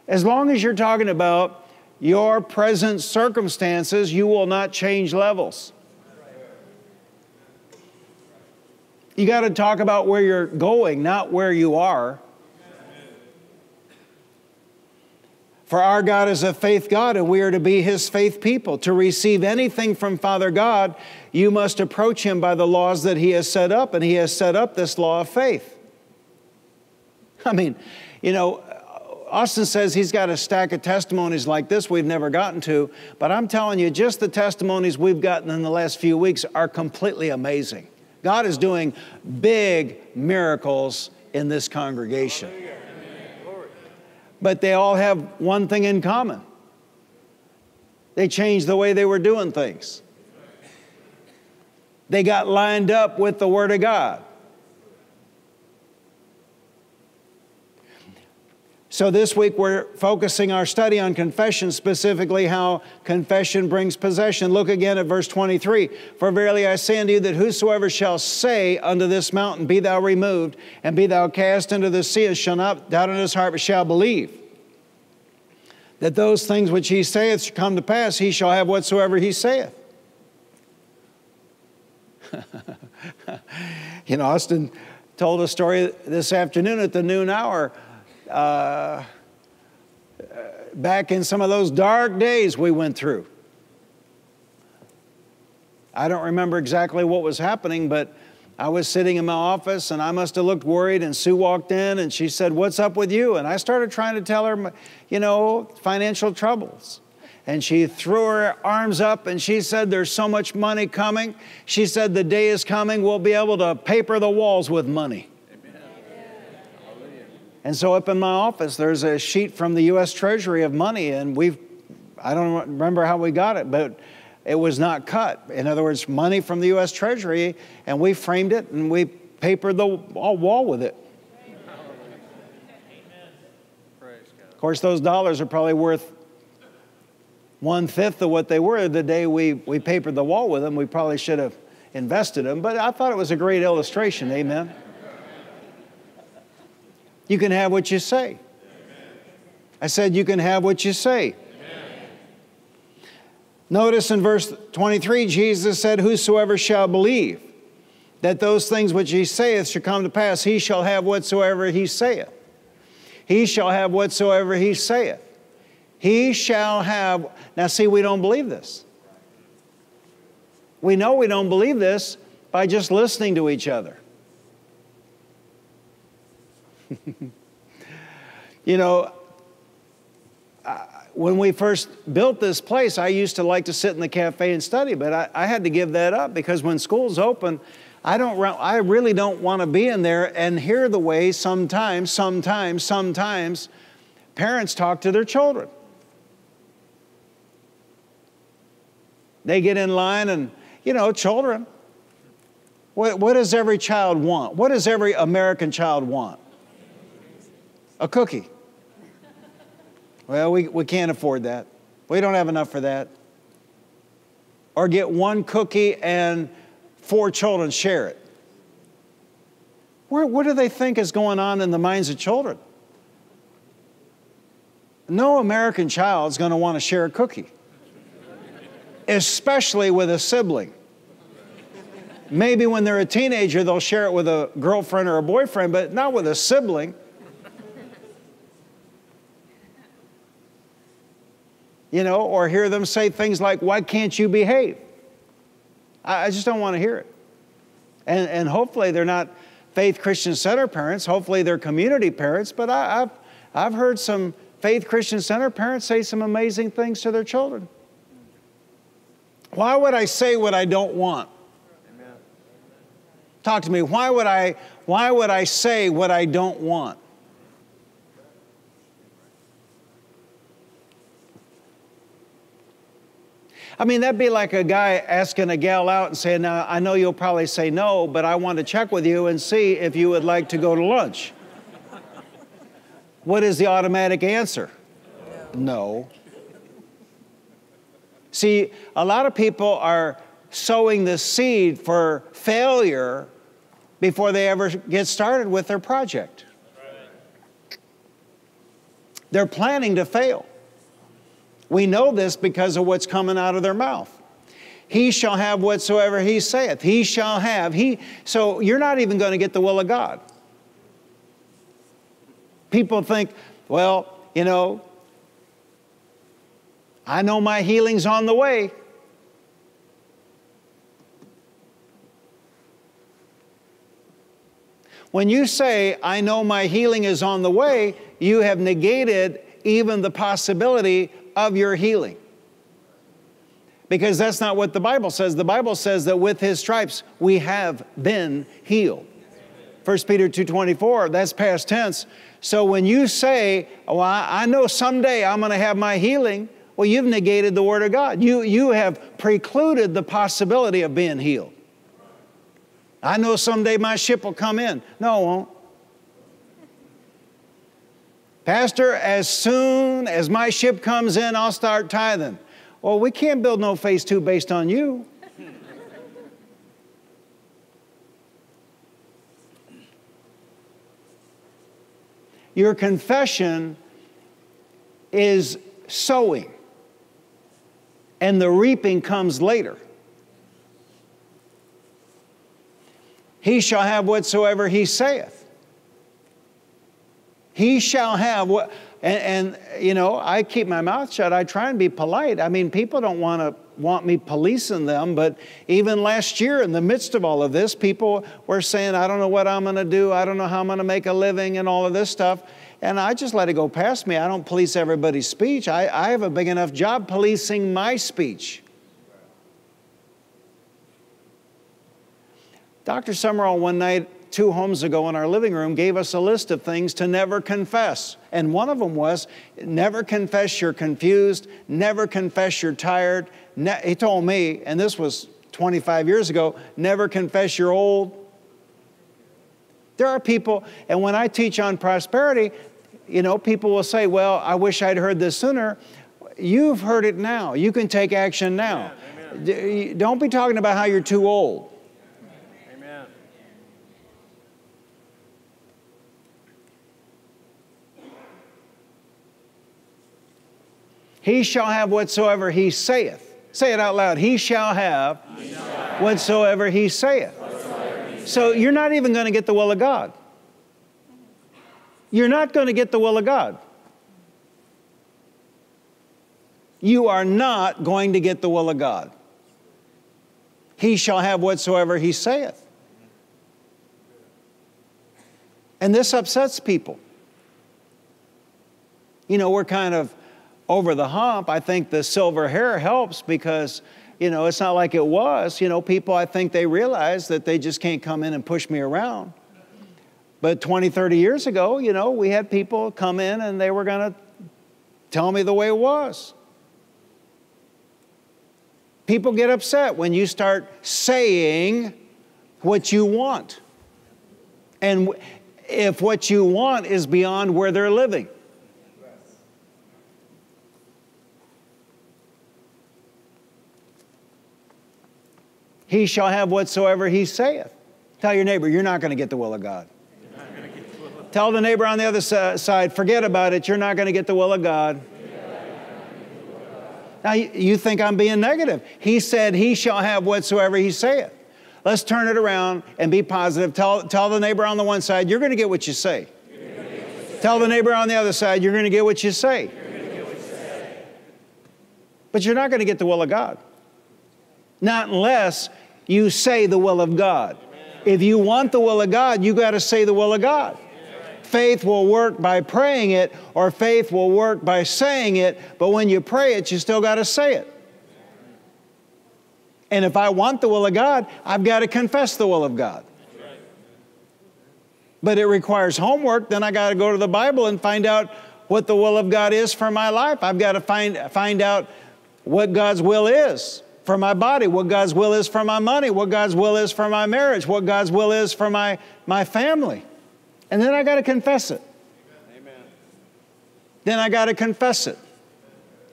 As long as you're talking about your present circumstances, you will not change levels. You got to talk about where you're going, not where you are. For our God is a faith God, and we are to be His faith people. To receive anything from Father God, you must approach Him by the laws that He has set up, and He has set up this law of faith. I mean, you know, Austin says he's got a stack of testimonies like this we've never gotten to, but I'm telling you, just the testimonies we've gotten in the last few weeks are completely amazing. God is doing big miracles in this congregation. Hallelujah. But they all have one thing in common. They changed the way they were doing things. They got lined up with the Word of God. So this week we're focusing our study on confession, specifically how confession brings possession. Look again at verse 23. For verily I say unto you that whosoever shall say unto this mountain, be thou removed, and be thou cast into the sea, and shall not doubt in his heart, but shall believe that those things which he saith shall come to pass, he shall have whatsoever he saith. You know, Austin told a story this afternoon at the noon hour. Back in some of those dark days we went through. I don't remember exactly what was happening, but I was sitting in my office and I must have looked worried, and Sue walked in and she said, "What's up with you?" And I started trying to tell her, you know, financial troubles. And she threw her arms up and she said, "There's so much money coming." She said, "The day is coming, we'll be able to paper the walls with money." And so up in my office, there's a sheet from the U.S. Treasury of money, and I don't remember how we got it, but it was not cut. In other words, money from the U.S. Treasury, and we framed it, and we papered the wall with it. Amen. Of course, those dollars are probably worth 1/5 of what they were the day we papered the wall with them. We probably should have invested them, but I thought it was a great illustration, amen? You can have what you say. Amen. I said you can have what you say. Amen. Notice in verse 23, Jesus said, "Whosoever shall believe that those things which he saith shall come to pass, he shall have whatsoever he saith." He shall have whatsoever he saith. He shall have. Now see, we don't believe this. We know we don't believe this by just listening to each other. You know, when we first built this place, I used to like to sit in the cafe and study, but I had to give that up because when school's open, I really don't want to be in there and hear the way sometimes parents talk to their children. They get in line and, you know, children, what does every child want? What does every American child want? A cookie. Well, we can't afford that. We don't have enough for that. Or get one cookie and 4 children share it. What do they think is going on in the minds of children? No American child is going to want to share a cookie, especially with a sibling. Maybe when they're a teenager, they'll share it with a girlfriend or a boyfriend, but not with a sibling. You know, or hear them say things like, "Why can't you behave?" I just don't want to hear it. And hopefully they're not Faith Christian Center parents. Hopefully they're community parents. But I've heard some Faith Christian Center parents say some amazing things to their children. Why would I say what I don't want? Amen. Talk to me. Why would I say what I don't want? I mean, that'd be like a guy asking a gal out and saying, "Now, I know you'll probably say no, but I want to check with you and see if you would like to go to lunch." What is the automatic answer? No. See, a lot of people are sowing the seed for failure before they ever get started with their project. Right. They're planning to fail. We know this because of what's coming out of their mouth. He shall have whatsoever he saith. He shall have. So you're not even going to get the will of God. People think, well, you know, I know my healing's on the way. When you say, I know my healing is on the way, you have negated even the possibility of your healing. Because that's not what the Bible says. The Bible says that with His stripes, we have been healed. 1 Peter 2:24, that's past tense. So when you say, oh, I know someday I'm going to have my healing, well, you've negated the Word of God. You have precluded the possibility of being healed. I know someday my ship will come in. No, it won't. Pastor, as soon as my ship comes in, I'll start tithing. Well, we can't build no phase two based on you. Your confession is sowing, and the reaping comes later. He shall have whatsoever he saith. He shall have what, and you know, I keep my mouth shut. I try and be polite. I mean, people don't want me policing them, but even last year in the midst of all of this, people were saying, I don't know what I'm going to do. I don't know how I'm going to make a living and all of this stuff. And I just let it go past me. I don't police everybody's speech. I have a big enough job policing my speech. Dr. Summerall, one night, 2 homes ago in our living room, gave us a list of things to never confess. And one of them was, never confess you're confused, never confess you're tired. He told me, and this was 25 years ago, never confess you're old. There are people, and when I teach on prosperity, you know, people will say, well, I wish I'd heard this sooner. You've heard it now. You can take action now. Amen. Don't be talking about how you're too old. He shall have whatsoever he saith. Say it out loud. He shall have whatsoever he saith. So you're not even going to get the will of God. You're not going to get the will of God. You are not going to get the will of God. He shall have whatsoever he saith. And this upsets people. You know, we're kind of over the hump. I think the silver hair helps because, you know, it's not like it was. You know, people, I think they realize that they just can't come in and push me around. But 20, 30 years ago, you know, we had people come in and they were going to tell me the way it was. People get upset when you start saying what you want. And if what you want is beyond where they're living. He shall have whatsoever he saith. Tell your neighbor, you're not going to get the will of God. Tell the neighbor on the other side, forget about it. You're not going to get the will of God. Now, you think I'm being negative. He said, he shall have whatsoever he saith. Let's turn it around and be positive. Tell the neighbor on the one side, you're going to get what you say. Tell the neighbor on the other side, you're going to get what you say. But you're not going to get the will of God. Not unless you say the will of God. Amen. If you want the will of God, you got to say the will of God. Amen. Faith will work by praying it, or faith will work by saying it, but when you pray it, you still got to say it. Amen. And if I want the will of God, I've got to confess the will of God. Right. But it requires homework. Then I got to go to the Bible and find out what the will of God is for my life. I've got to find out what God's will is for my body, what God's will is for my money, what God's will is for my marriage, what God's will is for my family. And then I got to confess it. Amen. then I got to confess it.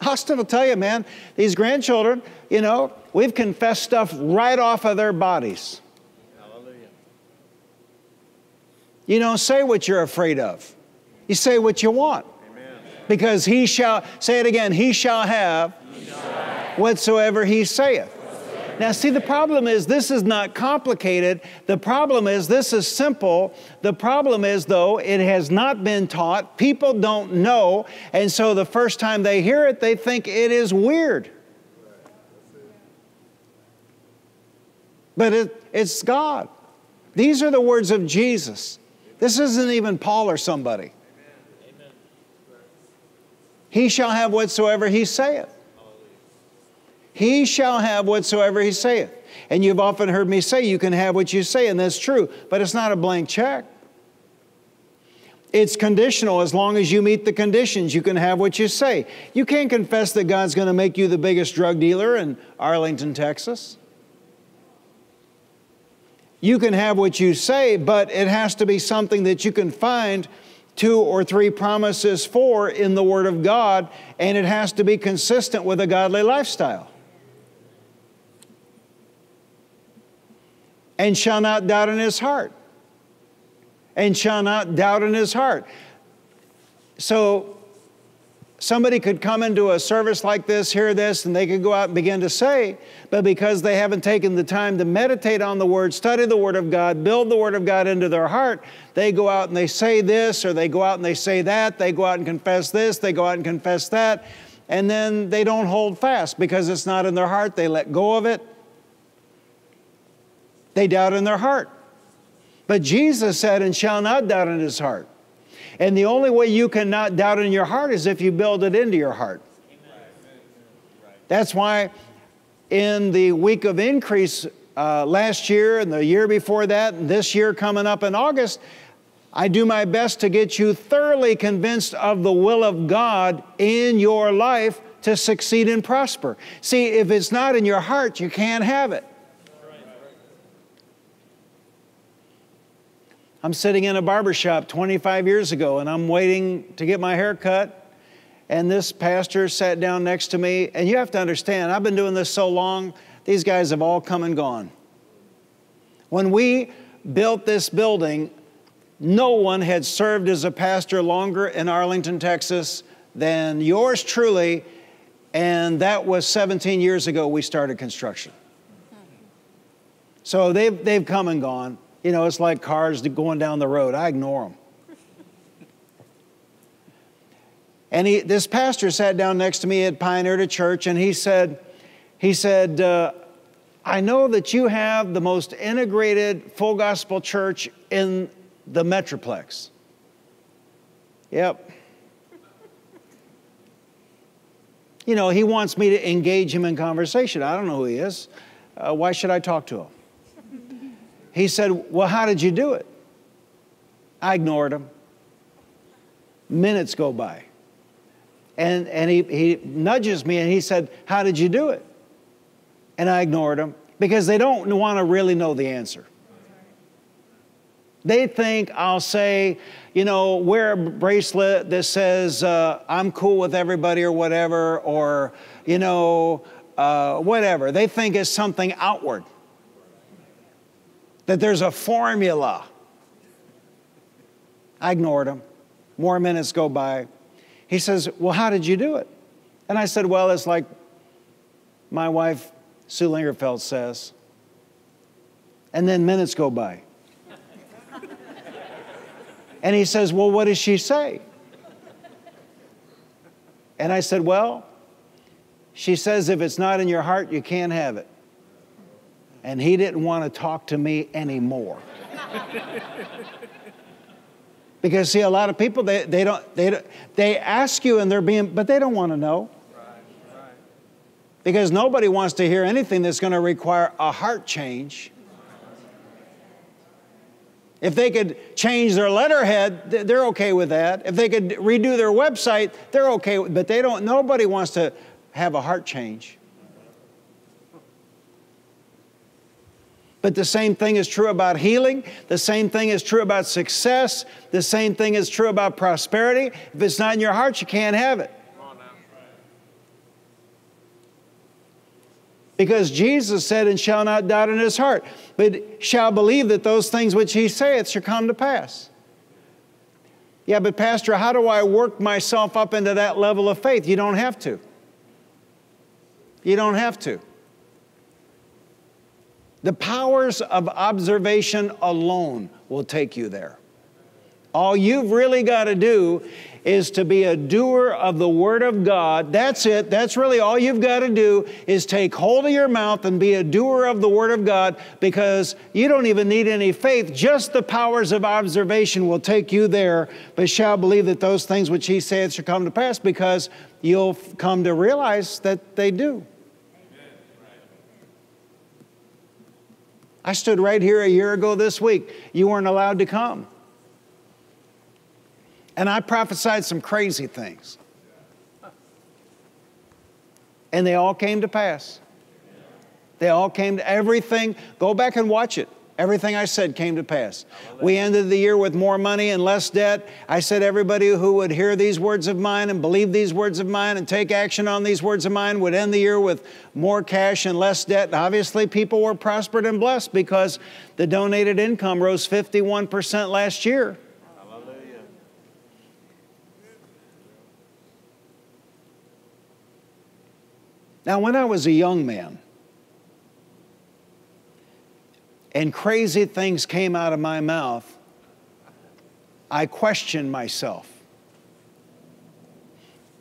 Austin will tell you, man, these grandchildren, you know, we've confessed stuff right off of their bodies. Hallelujah. You don't say what you're afraid of. You say what you want. Amen. Because he shall, say it again, he shall have, whatsoever he saith. Now, see, the problem is this is not complicated. The problem is this is simple. The problem is, though, it has not been taught. People don't know. And so the first time they hear it, they think it is weird. But it's God. These are the words of Jesus. This isn't even Paul or somebody. He shall have whatsoever he saith. He shall have whatsoever he saith. And you've often heard me say, you can have what you say, and that's true, but it's not a blank check. It's conditional. As long as you meet the conditions, you can have what you say. You can't confess that God's going to make you the biggest drug dealer in Arlington, Texas. You can have what you say, but it has to be something that you can find 2 or 3 promises for in the Word of God, and it has to be consistent with a godly lifestyle. And shall not doubt in his heart. And shall not doubt in his heart. So somebody could come into a service like this, hear this, and they could go out and begin to say, but because they haven't taken the time to meditate on the Word, study the Word of God, build the Word of God into their heart, they go out and they say this, or they go out and they say that, they go out and confess this, they go out and confess that, and then they don't hold fast because it's not in their heart. They let go of it. They doubt in their heart. But Jesus said, and shall not doubt in his heart. And the only way you cannot doubt in your heart is if you build it into your heart. Amen. That's why in the week of increase last year and the year before that and this year coming up in August, I do my best to get you thoroughly convinced of the will of God in your life to succeed and prosper. See, if it's not in your heart, you can't have it. I'm sitting in a barbershop 25 years ago, and I'm waiting to get my hair cut. And this pastor sat down next to me. And you have to understand, I've been doing this so long, these guys have all come and gone. When we built this building, no one had served as a pastor longer in Arlington, Texas than yours truly. And that was 17 years ago we started construction. So they've come and gone. You know, it's like cars going down the road. I ignore them. And this pastor sat down next to me at Pioneered a Church, and he said, I know that you have the most integrated full gospel church in the Metroplex. Yep. You know, he wants me to engage him in conversation. I don't know who he is. Why should I talk to him? He said, well, how did you do it? I ignored him. Minutes go by. And he nudges me and he said, how did you do it? And I ignored him because they don't want to really know the answer. They think I'll say, you know, wear a bracelet that says I'm cool with everybody or whatever, or, you know, whatever. They think it's something outward. That there's a formula. I ignored him. More minutes go by. He says, well, how did you do it? And I said, well, it's like my wife, Sue Lingerfelt, says. And then minutes go by. And he says, well, what does she say? And I said, well, she says if it's not in your heart, you can't have it. And he didn't want to talk to me anymore. Because, see, a lot of people, they ask you and they're being, but they don't want to know. Right. Because nobody wants to hear anything that's going to require a heart change. If they could change their letterhead, they're okay with that. If they could redo their website, they're okay with, but they don't, nobody wants to have a heart change. But the same thing is true about healing. The same thing is true about success. The same thing is true about prosperity. If it's not in your heart, you can't have it. Because Jesus said, and shall not doubt in his heart, but shall believe that those things which he saith shall come to pass. Yeah, but Pastor, how do I work myself up into that level of faith? You don't have to. You don't have to. The powers of observation alone will take you there. All you've really got to do is to be a doer of the Word of God. That's it. That's really all you've got to do is take hold of your mouth and be a doer of the Word of God, because you don't even need any faith. Just the powers of observation will take you there, but shall believe that those things which he saith shall come to pass, because you'll come to realize that they do. I stood right here a year ago this week. You weren't allowed to come. And I prophesied some crazy things. And they all came to pass. They all came to everything. Go back and watch it. Everything I said came to pass. We ended the year with more money and less debt. I said everybody who would hear these words of mine and believe these words of mine and take action on these words of mine would end the year with more cash and less debt. And obviously, people were prospered and blessed, because the donated income rose 51% last year. Now, when I was a young man and crazy things came out of my mouth, I questioned myself.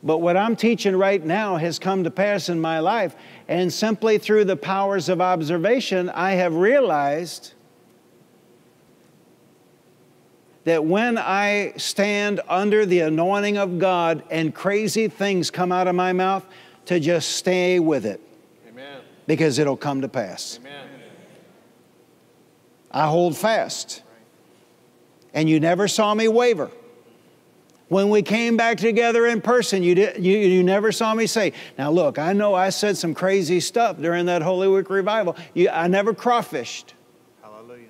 But what I'm teaching right now has come to pass in my life, and simply through the powers of observation, I have realized that when I stand under the anointing of God and crazy things come out of my mouth, to just stay with it. Amen. Because it'll come to pass. Amen. I hold fast. And you never saw me waver. When we came back together in person, you never saw me say, now look, I know I said some crazy stuff during that Holy Week revival. I never crawfished. Hallelujah.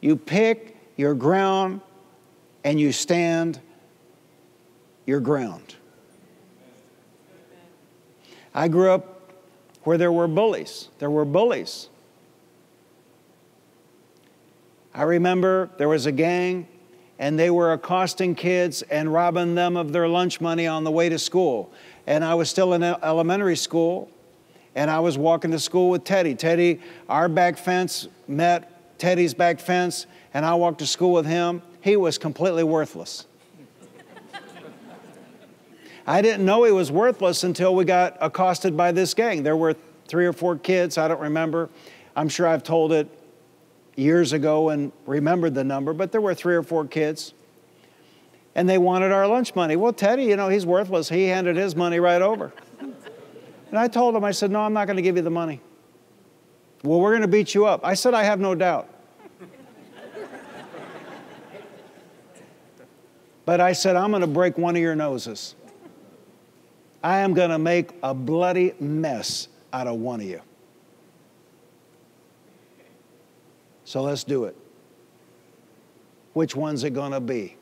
You pick your ground and you stand your ground. I grew up where there were bullies. There were bullies. I remember there was a gang, and they were accosting kids and robbing them of their lunch money on the way to school. And I was still in elementary school, and I was walking to school with Teddy. Teddy, our back fence met Teddy's back fence, and I walked to school with him. He was completely worthless. I didn't know he was worthless until we got accosted by this gang. There were 3 or 4 kids, I don't remember. I'm sure I've told it years ago and remembered the number, but there were 3 or 4 kids, and they wanted our lunch money. Well, Teddy, you know, he's worthless. He handed his money right over. And I told him, I said, no, I'm not going to give you the money. Well, we're going to beat you up. I said, I have no doubt. But I said, I'm going to break one of your noses. I am going to make a bloody mess out of one of you. So let's do it. Which one's it going to be?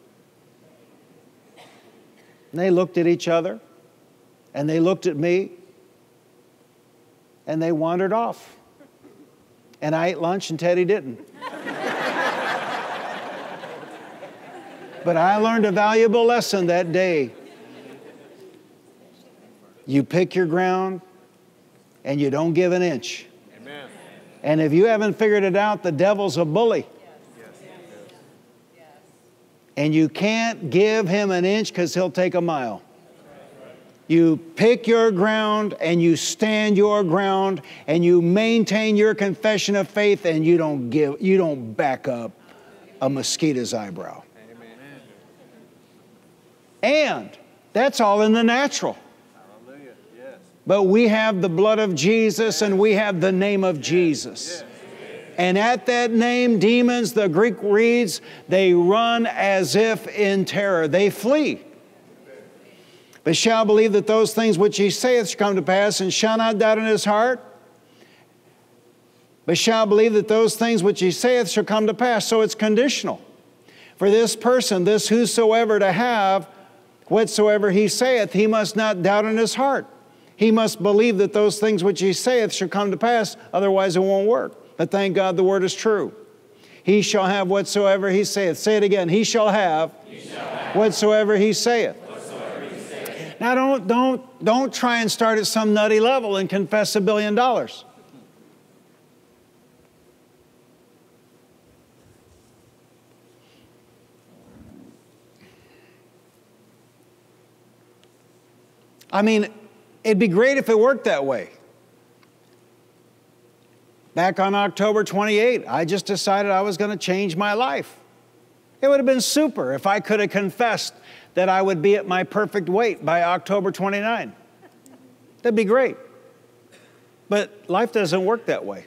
And they looked at each other, and they looked at me, and they wandered off. And I ate lunch, and Teddy didn't. But I learned a valuable lesson that day. You pick your ground, and you don't give an inch. Amen. And if you haven't figured it out, the devil's a bully. Yes. Yes. Yes. And you can't give him an inch, because he'll take a mile. Right. You pick your ground, and you stand your ground, and you maintain your confession of faith, and you don't back up a mosquito's eyebrow. Amen. And that's all in the natural. But we have the blood of Jesus, and we have the name of Jesus. And at that name, demons, the Greek reads, they run as if in terror. They flee. But shall believe that those things which he saith shall come to pass, and shall not doubt in his heart. but shall believe that those things which he saith shall come to pass. So it's conditional. For this person, this whosoever, to have whatsoever he saith, he must not doubt in his heart. He must believe that those things which he saith shall come to pass, otherwise it won't work. But thank God the word is true. He shall have whatsoever he saith. Say it again. He shall have, whatsoever he saith. Now don't try and start at some nutty level and confess $1 billion. I mean, it'd be great if it worked that way. Back on October 28, I just decided I was going to change my life. It would have been super if I could have confessed that I would be at my perfect weight by October 29. That'd be great. But life doesn't work that way.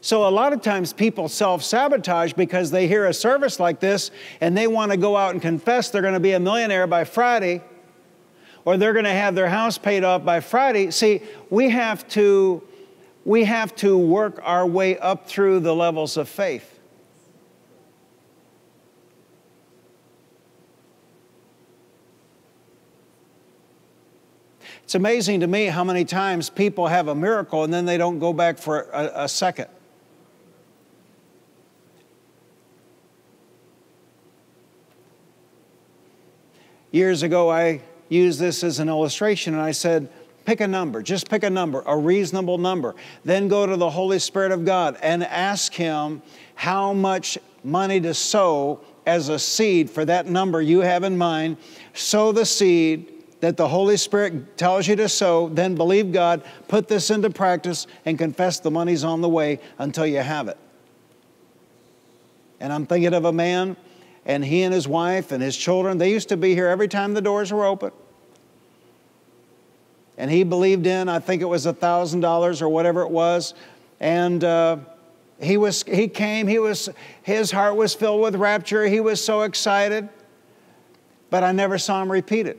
So a lot of times people self-sabotage because they hear a service like this and they want to go out and confess they're going to be a millionaire by Friday, or they're going to have their house paid off by Friday. See, we have to work our way up through the levels of faith. It's amazing to me how many times people have a miracle and then they don't go back for a second. Years ago, I used this as an illustration, and I said, pick a number, just pick a number, a reasonable number. Then go to the Holy Spirit of God and ask Him how much money to sow as a seed for that number you have in mind. Sow the seed that the Holy Spirit tells you to sow, then believe God, put this into practice, and confess the money's on the way until you have it. And I'm thinking of a man, and he and his wife and his children, they used to be here every time the doors were open. And he believed in, I think it was $1,000 or whatever it was, and his heart was filled with rapture, he was so excited, but I never saw him repeat it.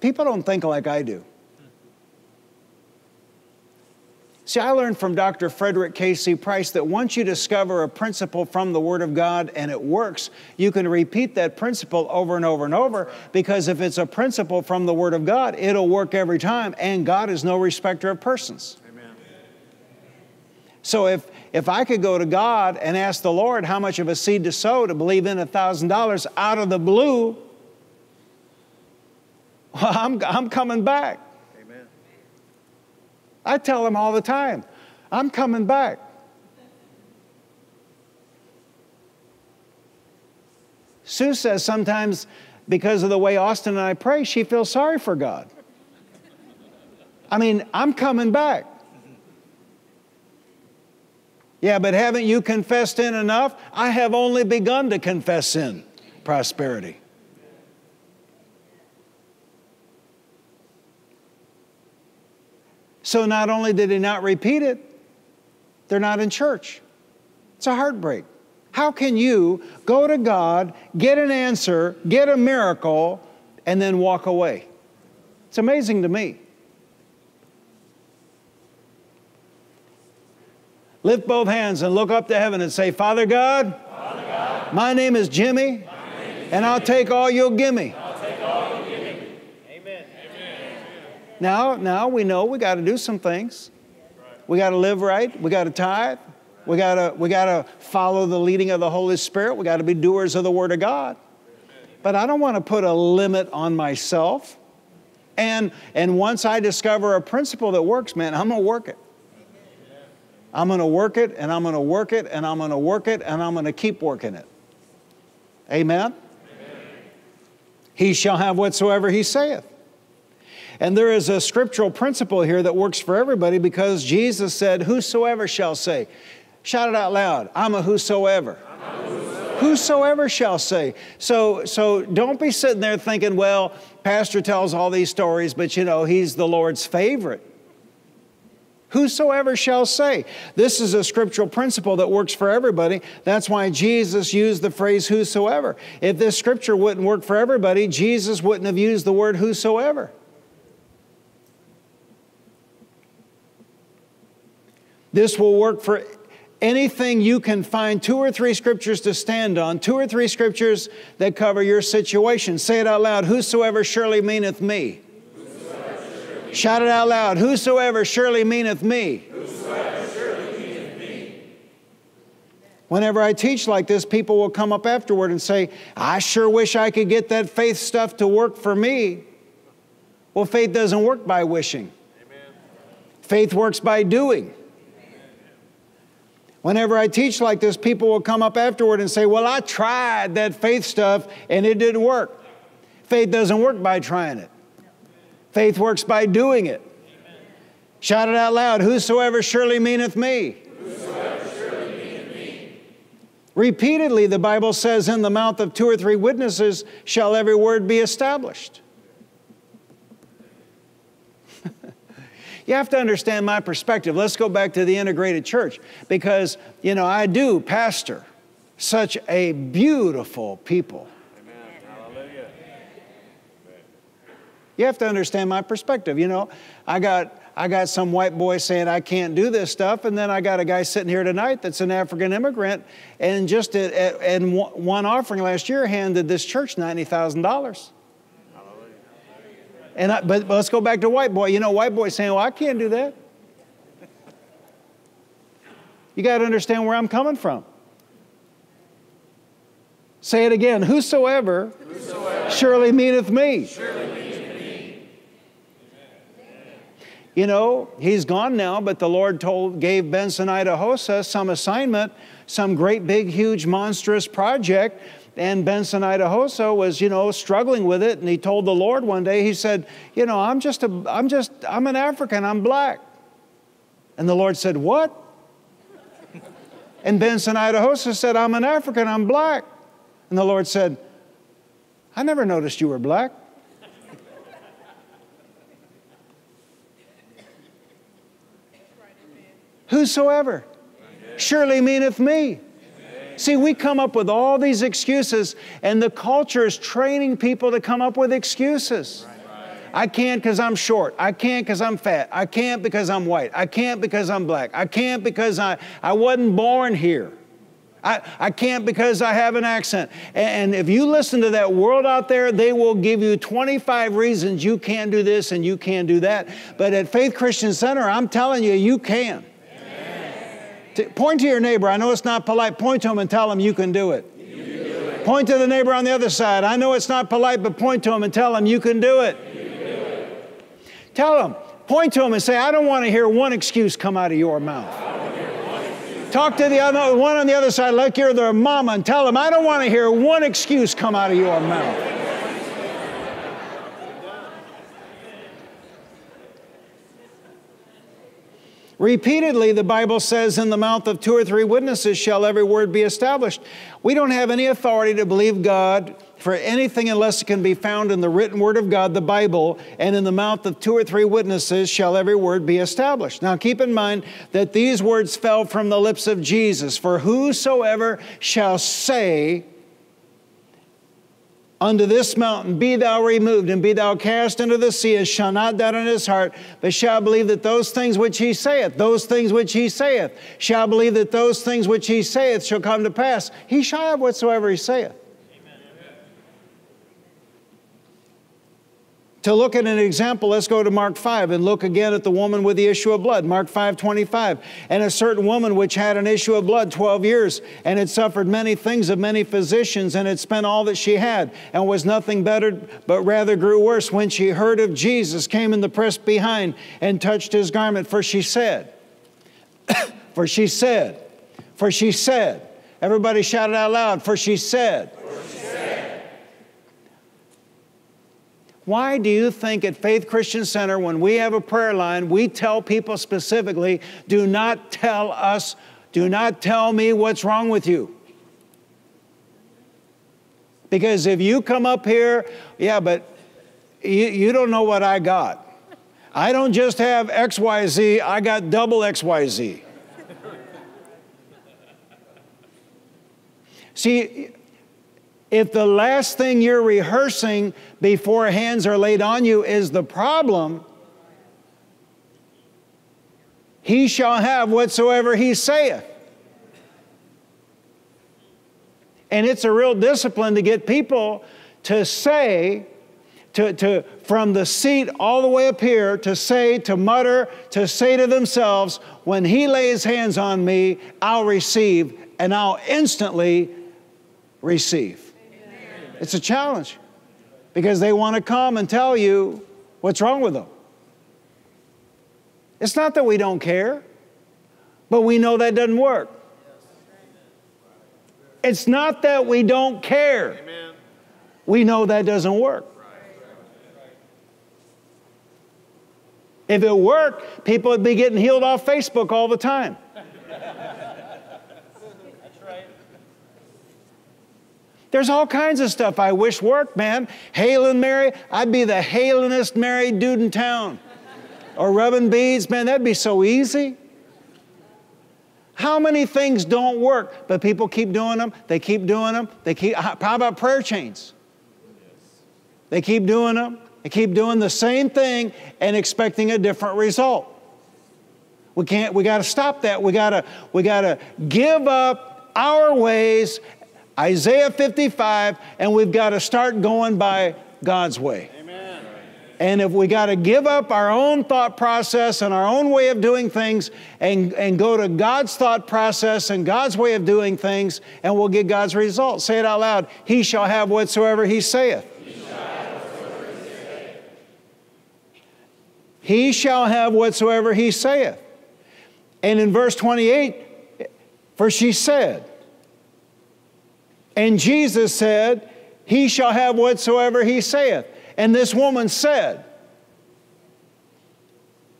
People don't think like I do. See, I learned from Dr. Frederick K.C. Price that once you discover a principle from the Word of God and it works, you can repeat that principle over and over and over, because if it's a principle from the Word of God, it'll work every time, and God is no respecter of persons. Amen. So if I could go to God and ask the Lord how much of a seed to sow to believe in $1,000 out of the blue, well, I'm coming back. Amen. I tell them all the time, I'm coming back. Sue says sometimes because of the way Austin and I pray, she feels sorry for God. I mean, I'm coming back. Yeah, but haven't you confessed in enough? I have only begun to confess in prosperity. So not only did he not repeat it, they're not in church. It's a heartbreak. How can you go to God, get an answer, get a miracle, and then walk away? It's amazing to me. Lift both hands and look up to heaven and say, Father God, Father God, my name is Jimmy, and I'll take all you'll give me. Now we know we got to do some things. We got to live right. We got to tithe. We got to follow the leading of the Holy Spirit. We got to be doers of the Word of God. But I don't want to put a limit on myself. And once I discover a principle that works, man, I'm going to work it. I'm going to work it, and I'm going to work it, and I'm going to work it, and I'm going to keep working it. Amen? Amen. He shall have whatsoever he saith. And there is a scriptural principle here that works for everybody, because Jesus said, whosoever shall say. Shout it out loud. I'm a whosoever. I'm a whosoever. Whosoever shall say. So don't be sitting there thinking, well, pastor tells all these stories, but you know, he's the Lord's favorite. Whosoever shall say. This is a scriptural principle that works for everybody. That's why Jesus used the phrase whosoever. If this scripture wouldn't work for everybody, Jesus wouldn't have used the word whosoever. This will work for anything you can find 2 or 3 scriptures to stand on, 2 or 3 scriptures that cover your situation. Say it out loud, whosoever surely meaneth me. Shout it out loud, whosoever surely meaneth me. Whenever I teach like this, people will come up afterward and say, I sure wish I could get that faith stuff to work for me. Well, faith doesn't work by wishing. Amen. Faith works by doing. Amen. Whenever I teach like this, people will come up afterward and say, well, I tried that faith stuff and it didn't work. Faith doesn't work by trying it. Faith works by doing it. Amen. Shout it out loud, whosoever surely meaneth me. Repeatedly, the Bible says, in the mouth of 2 or 3 witnesses shall every word be established. You have to understand my perspective. Let's go back to the integrated church because, you know, I do pastor such a beautiful people. Amen. You have to understand my perspective. You know, I got some white boy saying I can't do this stuff, and then I got a guy sitting here tonight that's an African immigrant, and just in one offering last year handed this church $90,000. And but let's go back to white boy. You know, white boy saying, "Well, I can't do that." You got to understand where I'm coming from. Say it again. Whosoever surely meaneth me. You know, he's gone now, but the Lord gave Benson, Idaho, some assignment, some great big, huge, monstrous project. And Benson, Idaho, was, you know, struggling with it. And he told the Lord one day, he said, you know, I'm an African, I'm black. And the Lord said, what? And Benson, Idaho, said, I'm an African, I'm black. And the Lord said, I never noticed you were black. Whosoever surely meaneth me. Amen. See, we come up with all these excuses, and the culture is training people to come up with excuses. Right. I can't because I'm short. I can't because I'm fat. I can't because I'm white. I can't because I'm black. I can't because I wasn't born here. I can't because I have an accent. And if you listen to that world out there, they will give you 25 reasons you can't do this and you can't do that. But at Faith Christian Center, I'm telling you, you can. Point to your neighbor. I know it's not polite. Point to him and tell him you can do it. You can do it. Point to the neighbor on the other side. I know it's not polite, but point to him and tell him you can do it. You can do it. Tell him. Point to him and say, I don't want to hear one excuse come out of your mouth. Talk to the other one on the other side like you're their mama and tell them, I don't want to hear one excuse come out of your mouth. Repeatedly, the Bible says, in the mouth of 2 or 3 witnesses shall every word be established. We don't have any authority to believe God for anything unless it can be found in the written word of God, the Bible, and in the mouth of 2 or 3 witnesses shall every word be established. Now, keep in mind that these words fell from the lips of Jesus. For whosoever shall say unto this mountain, be thou removed, and be thou cast into the sea, and shall not doubt in his heart, but shall believe that those things which he saith, shall believe that those things which he saith shall come to pass. He shall have whatsoever he saith. Amen. To look at an example, let's go to Mark 5 and look again at the woman with the issue of blood. Mark 5:25. And a certain woman which had an issue of blood 12 years, and had suffered many things of many physicians, and had spent all that she had, and was nothing bettered, but rather grew worse, when she heard of Jesus, came in the press behind, and touched his garment. For she said, everybody shout it out loud, for she said. Why do you think at Faith Christian Center, when we have a prayer line, we tell people specifically, do not tell me what's wrong with you? Because if you come up here, yeah, but you don't know what I got. I don't just have XYZ, I got double XYZ. See, if the last thing you're rehearsing before hands are laid on you is the problem, he shall have whatsoever he saith. And it's a real discipline to get people to say, from the seat all the way up here, to say, to mutter, to say to themselves, when he lays hands on me, I'll receive, and I'll instantly receive. Amen. It's a challenge because they want to come and tell you what's wrong with them. It's not that we don't care, but we know that doesn't work. It's not that we don't care. Amen. We know that doesn't work. If it worked, people would be getting healed off Facebook all the time. That's right. There's all kinds of stuff I wish worked, man. Hailing Mary, I'd be the hailingest married dude in town. Or rubbing beads, man, that'd be so easy. How many things don't work, but people keep doing them, they keep doing them, they keep, how about prayer chains? They keep doing them. They keep doing the same thing and expecting a different result. We can't, we got to stop that. We got to give up our ways, Isaiah 55, and we've got to start going by God's way. Amen. And if we got to give up our own thought process and our own way of doing things and go to God's thought process and God's way of doing things, and we'll get God's results. Say it out loud. He shall have whatsoever he saith. He shall have whatsoever he saith. And in verse 28, for she said, and Jesus said, he shall have whatsoever he saith. And this woman said,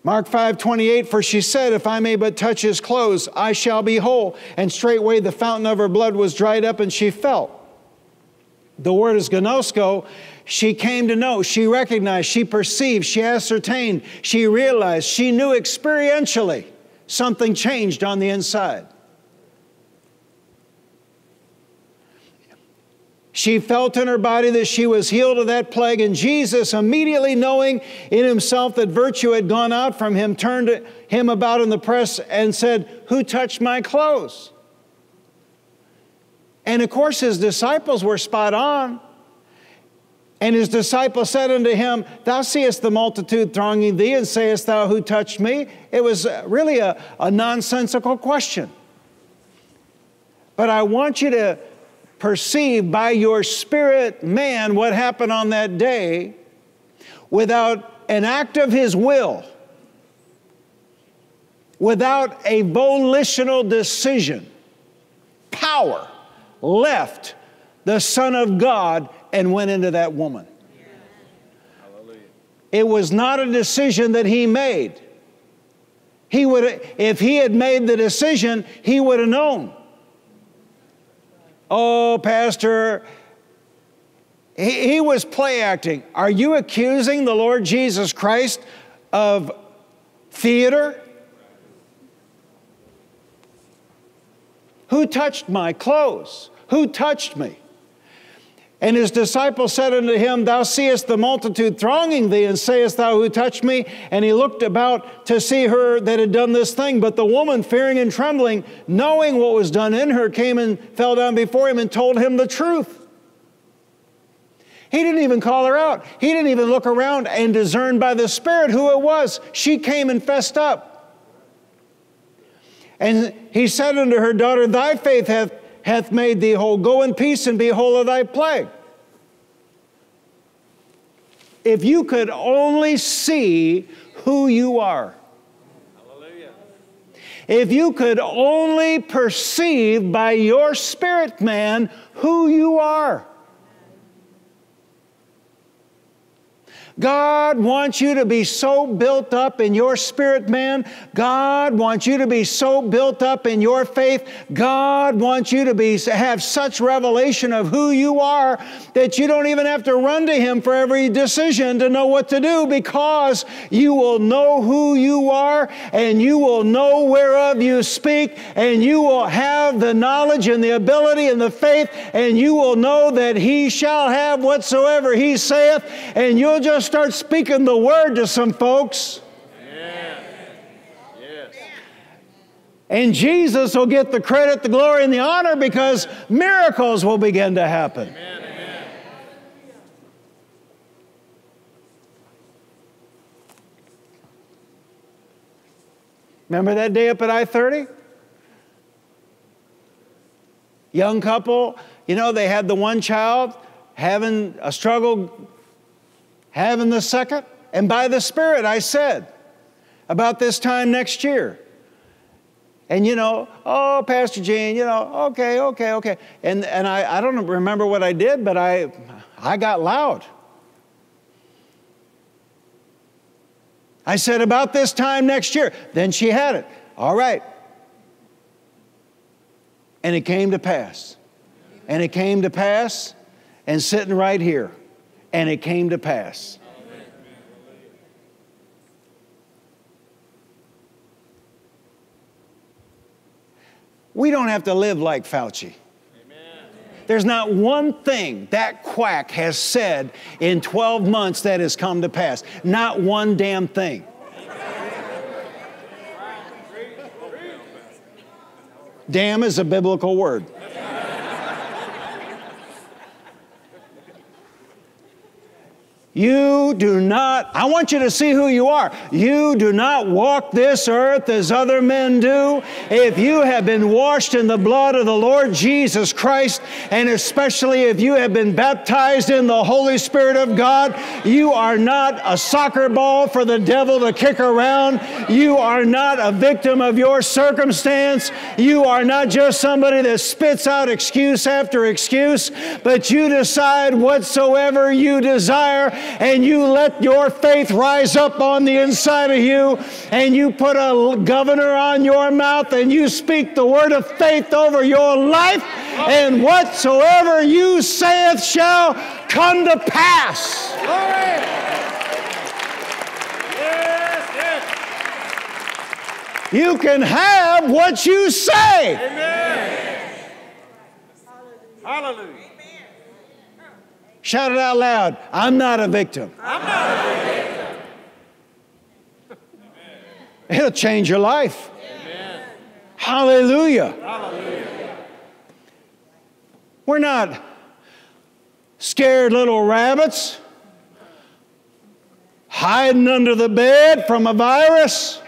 Mark 5:28, for she said, if I may but touch his clothes, I shall be whole. And straightway the fountain of her blood was dried up, and she felt. The word is gnosko. She came to know, she recognized, she perceived, she ascertained, she realized, she knew experientially something changed on the inside. She felt in her body that she was healed of that plague, and Jesus, immediately knowing in himself that virtue had gone out from him, turned to him about in the press and said, who touched my clothes? And of course his disciples were spot on. And his disciples said unto him, thou seest the multitude thronging thee, and sayest thou, who touched me? It was really a nonsensical question. But I want you to perceive by your spirit man what happened on that day without an act of his will, without a volitional decision. Power left the Son of God and went into that woman. Yeah. Hallelujah. It was not a decision that he made. He would, if he had made the decision, he would have known. Oh, Pastor, he was play acting. Are you accusing the Lord Jesus Christ of theater? Who touched my clothes? Who touched me? And his disciples said unto him, thou seest the multitude thronging thee, and sayest thou, who touched me? And he looked about to see her that had done this thing. But the woman, fearing and trembling, knowing what was done in her, came and fell down before him and told him the truth. He didn't even call her out. He didn't even look around and discern by the Spirit who it was. She came and fessed up. And he said unto her, daughter, thy faith hath made thee whole. Go in peace and be whole of thy plague. If you could only see who you are. Hallelujah. If you could only perceive by your spirit man who you are. God wants you to be so built up in your spirit, man. God wants you to be so built up in your faith. God wants you to have such revelation of who you are that you don't even have to run to him for every decision to know what to do, because you will know who you are, and you will know whereof you speak, and you will have the knowledge and the ability and the faith, and you will know that he shall have whatsoever he saith, and you'll just start speaking the word to some folks. Yeah. Yes. And Jesus will get the credit, the glory, and the honor, because miracles will begin to happen. Amen. Amen. Remember that day up at I-30? Young couple, you know, they had the one child, having a struggle, having the second. And by the Spirit, I said, about this time next year. And, you know, oh, Pastor Gene, you know, okay. And I don't remember what I did, but I got loud. I said, about this time next year. Then she had it. All right. And it came to pass. And it came to pass. And sitting right here. And it came to pass. We don't have to live like Fauci. Amen. There's not one thing that quack has said in 12 months that has come to pass. Not one damn thing. Damn is a biblical word. You do not, I want you to see who you are. You do not walk this earth as other men do. If you have been washed in the blood of the Lord Jesus Christ, and especially if you have been baptized in the Holy Spirit of God, you are not a soccer ball for the devil to kick around. You are not a victim of your circumstance. You are not just somebody that spits out excuse after excuse, but you decide whatsoever you desire. And you let your faith rise up on the inside of you, and you put a governor on your mouth, and you speak the word of faith over your life, and whatsoever you saith shall come to pass. You can have what you say. Amen. Hallelujah. Shout it out loud. I'm not a victim. I'm not a victim. It'll change your life. Amen. Hallelujah. Hallelujah. We're not scared little rabbits hiding under the bed from a virus,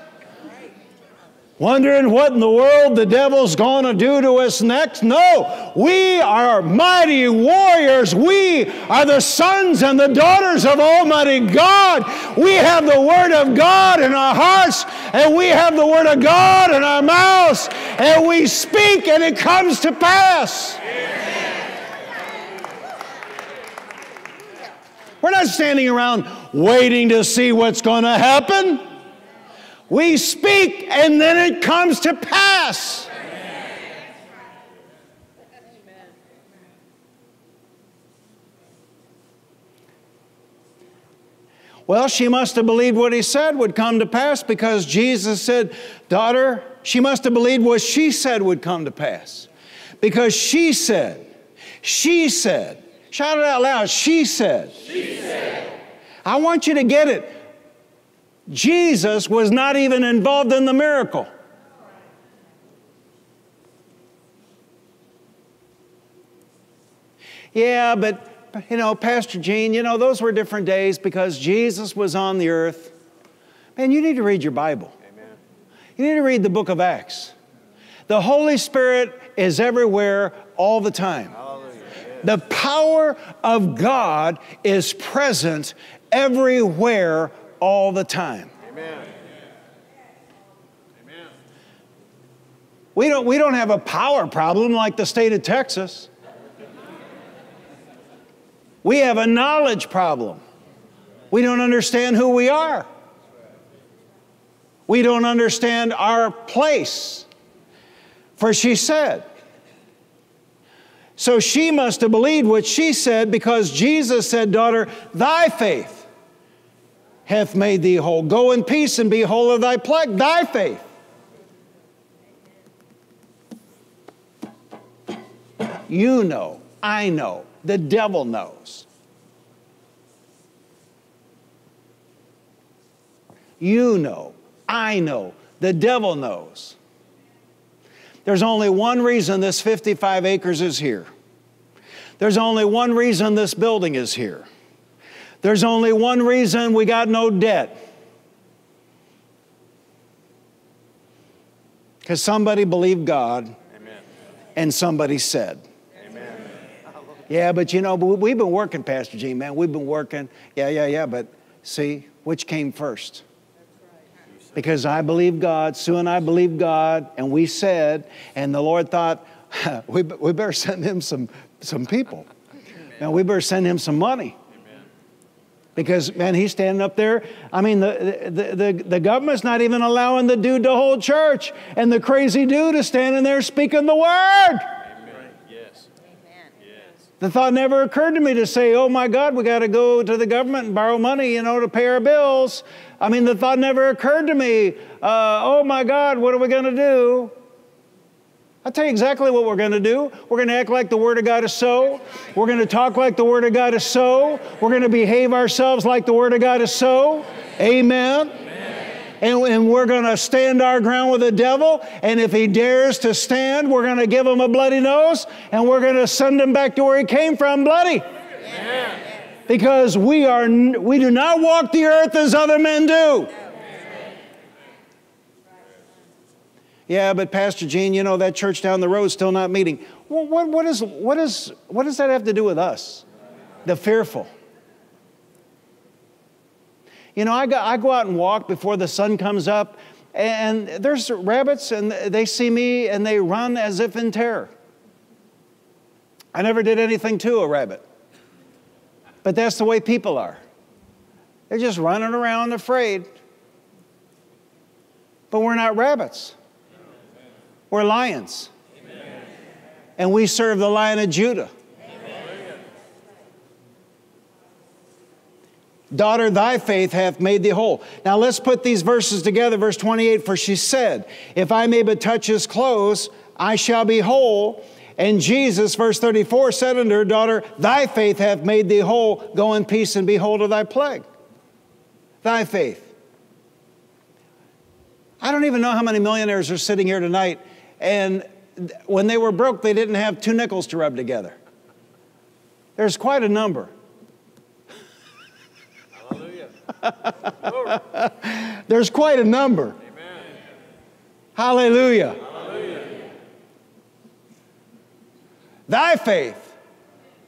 wondering what in the world the devil's going to do to us next. No, we are mighty warriors. We are the sons and the daughters of Almighty God. We have the Word of God in our hearts, and we have the Word of God in our mouths, and we speak, and it comes to pass. We're not standing around waiting to see what's going to happen. We speak, and then it comes to pass. Amen. Well, she must have believed what he said would come to pass, because Jesus said, daughter, she must have believed what she said would come to pass. Because she said, shout it out loud, she said. I want you to get it. Jesus was not even involved in the miracle. Yeah, but you know, Pastor Gene, you know, those were different days because Jesus was on the earth. Man, you need to read your Bible. Amen. You need to read the book of Acts. The Holy Spirit is everywhere all the time. Hallelujah. The power of God is present everywhere all the time. Amen. Amen. We don't have a power problem like the state of Texas. We have a knowledge problem. We don't understand who we are. We don't understand our place. For she said. So she must have believed what she said, because Jesus said, daughter, thy faith hath made thee whole. Go in peace and be whole of thy plague, thy faith. You know, I know, the devil knows. You know, I know, the devil knows. There's only one reason this 55 acres is here. There's only one reason this building is here. There's only one reason we got no debt. Because somebody believed God. Amen. And somebody said. Amen. Yeah, but you know, we've been working, Pastor Gene, man. We've been working. Yeah, but see, which came first? Because I believe God, Sue and I believe God, and we said, and the Lord thought, we better send him some people. Now we better send him some money. Amen. Because, man, he's standing up there. I mean, the government's not even allowing the dude to hold church, and the crazy dude is standing there speaking the word. Amen. Yes. Amen. Yes. The thought never occurred to me to say, oh, my God, we got to go to the government and borrow money, you know, to pay our bills. I mean, the thought never occurred to me, oh, my God, what are we going to do? I'll tell you exactly what we're going to do. We're going to act like the Word of God is so. We're going to talk like the Word of God is so. We're going to behave ourselves like the Word of God is so. Amen. Amen. And we're going to stand our ground with the devil. And if he dares to stand, we're going to give him a bloody nose. And we're going to send him back to where he came from, bloody. Amen. Because we do not walk the earth as other men do. Yeah, but Pastor Gene, you know, that church down the road is still not meeting. Well, what does that have to do with us? The fearful. You know, I go out and walk before the sun comes up, and there's rabbits, and they see me, and they run as if in terror. I never did anything to a rabbit. But that's the way people are. They're just running around afraid. But we're not rabbits. We're lions. Amen. And we serve the Lion of Judah. Amen. Daughter, thy faith hath made thee whole. Now let's put these verses together. Verse 28, for she said, if I may but touch his clothes, I shall be whole. And Jesus, verse 34, said unto her, daughter, thy faith hath made thee whole. Go in peace and be whole of thy plague. Thy faith. I don't even know how many millionaires are sitting here tonight, and when they were broke, they didn't have 2 nickels to rub together. There's quite a number. Hallelujah. Glory. There's quite a number. Amen. Hallelujah. Hallelujah. Thy faith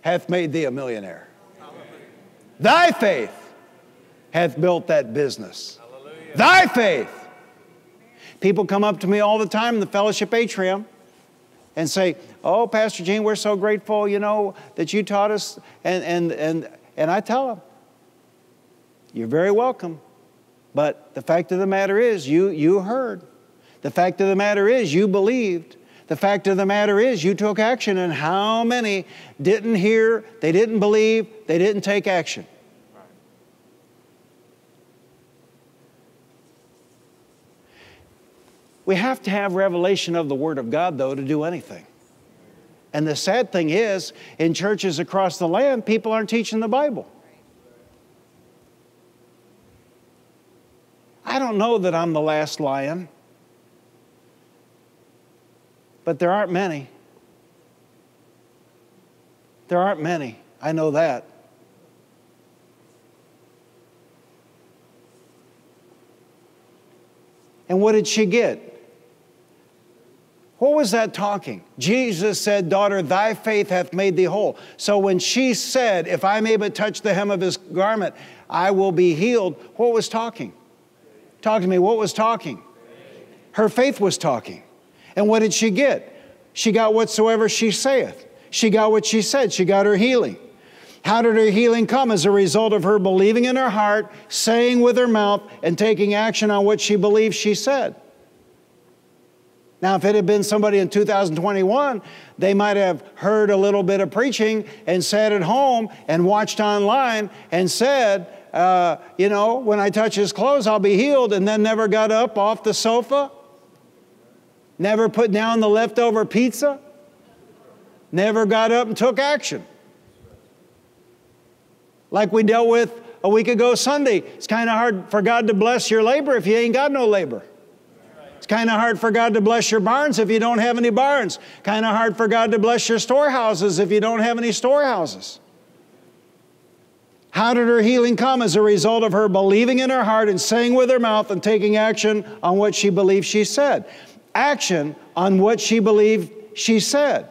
hath made thee a millionaire. Hallelujah. Thy faith hath built that business. Hallelujah. Thy faith. People come up to me all the time in the fellowship atrium and say, oh, Pastor Gene, we're so grateful, you know, that you taught us. And I tell them, you're very welcome. But the fact of the matter is you heard. The fact of the matter is you believed. The fact of the matter is you took action. And how many didn't hear, they didn't believe, they didn't take action? We have to have revelation of the Word of God, though, to do anything. And the sad thing is, in churches across the land, people aren't teaching the Bible. I don't know that I'm the last lion, but there aren't many. There aren't many. I know that. And what did she get? What was that talking? Jesus said, daughter, thy faith hath made thee whole. So when she said, if I may but touch the hem of his garment, I will be healed, what was talking? Talk to me, what was talking? Her faith was talking. And what did she get? She got whatsoever she saith. She got what she said. She got her healing. How did her healing come? As a result of her believing in her heart, saying with her mouth, and taking action on what she believed she said. Now, if it had been somebody in 2021, they might have heard a little bit of preaching and sat at home and watched online and said, you know, when I touch his clothes, I'll be healed, and then never got up off the sofa, never put down the leftover pizza, never got up and took action. Like we dealt with a week ago Sunday. It's kind of hard for God to bless your labor if you ain't got no labor. It's kind of hard for God to bless your barns if you don't have any barns. Kind of hard for God to bless your storehouses if you don't have any storehouses. How did her healing come? As a result of her believing in her heart and saying with her mouth and taking action on what she believed she said. Action on what she believed she said.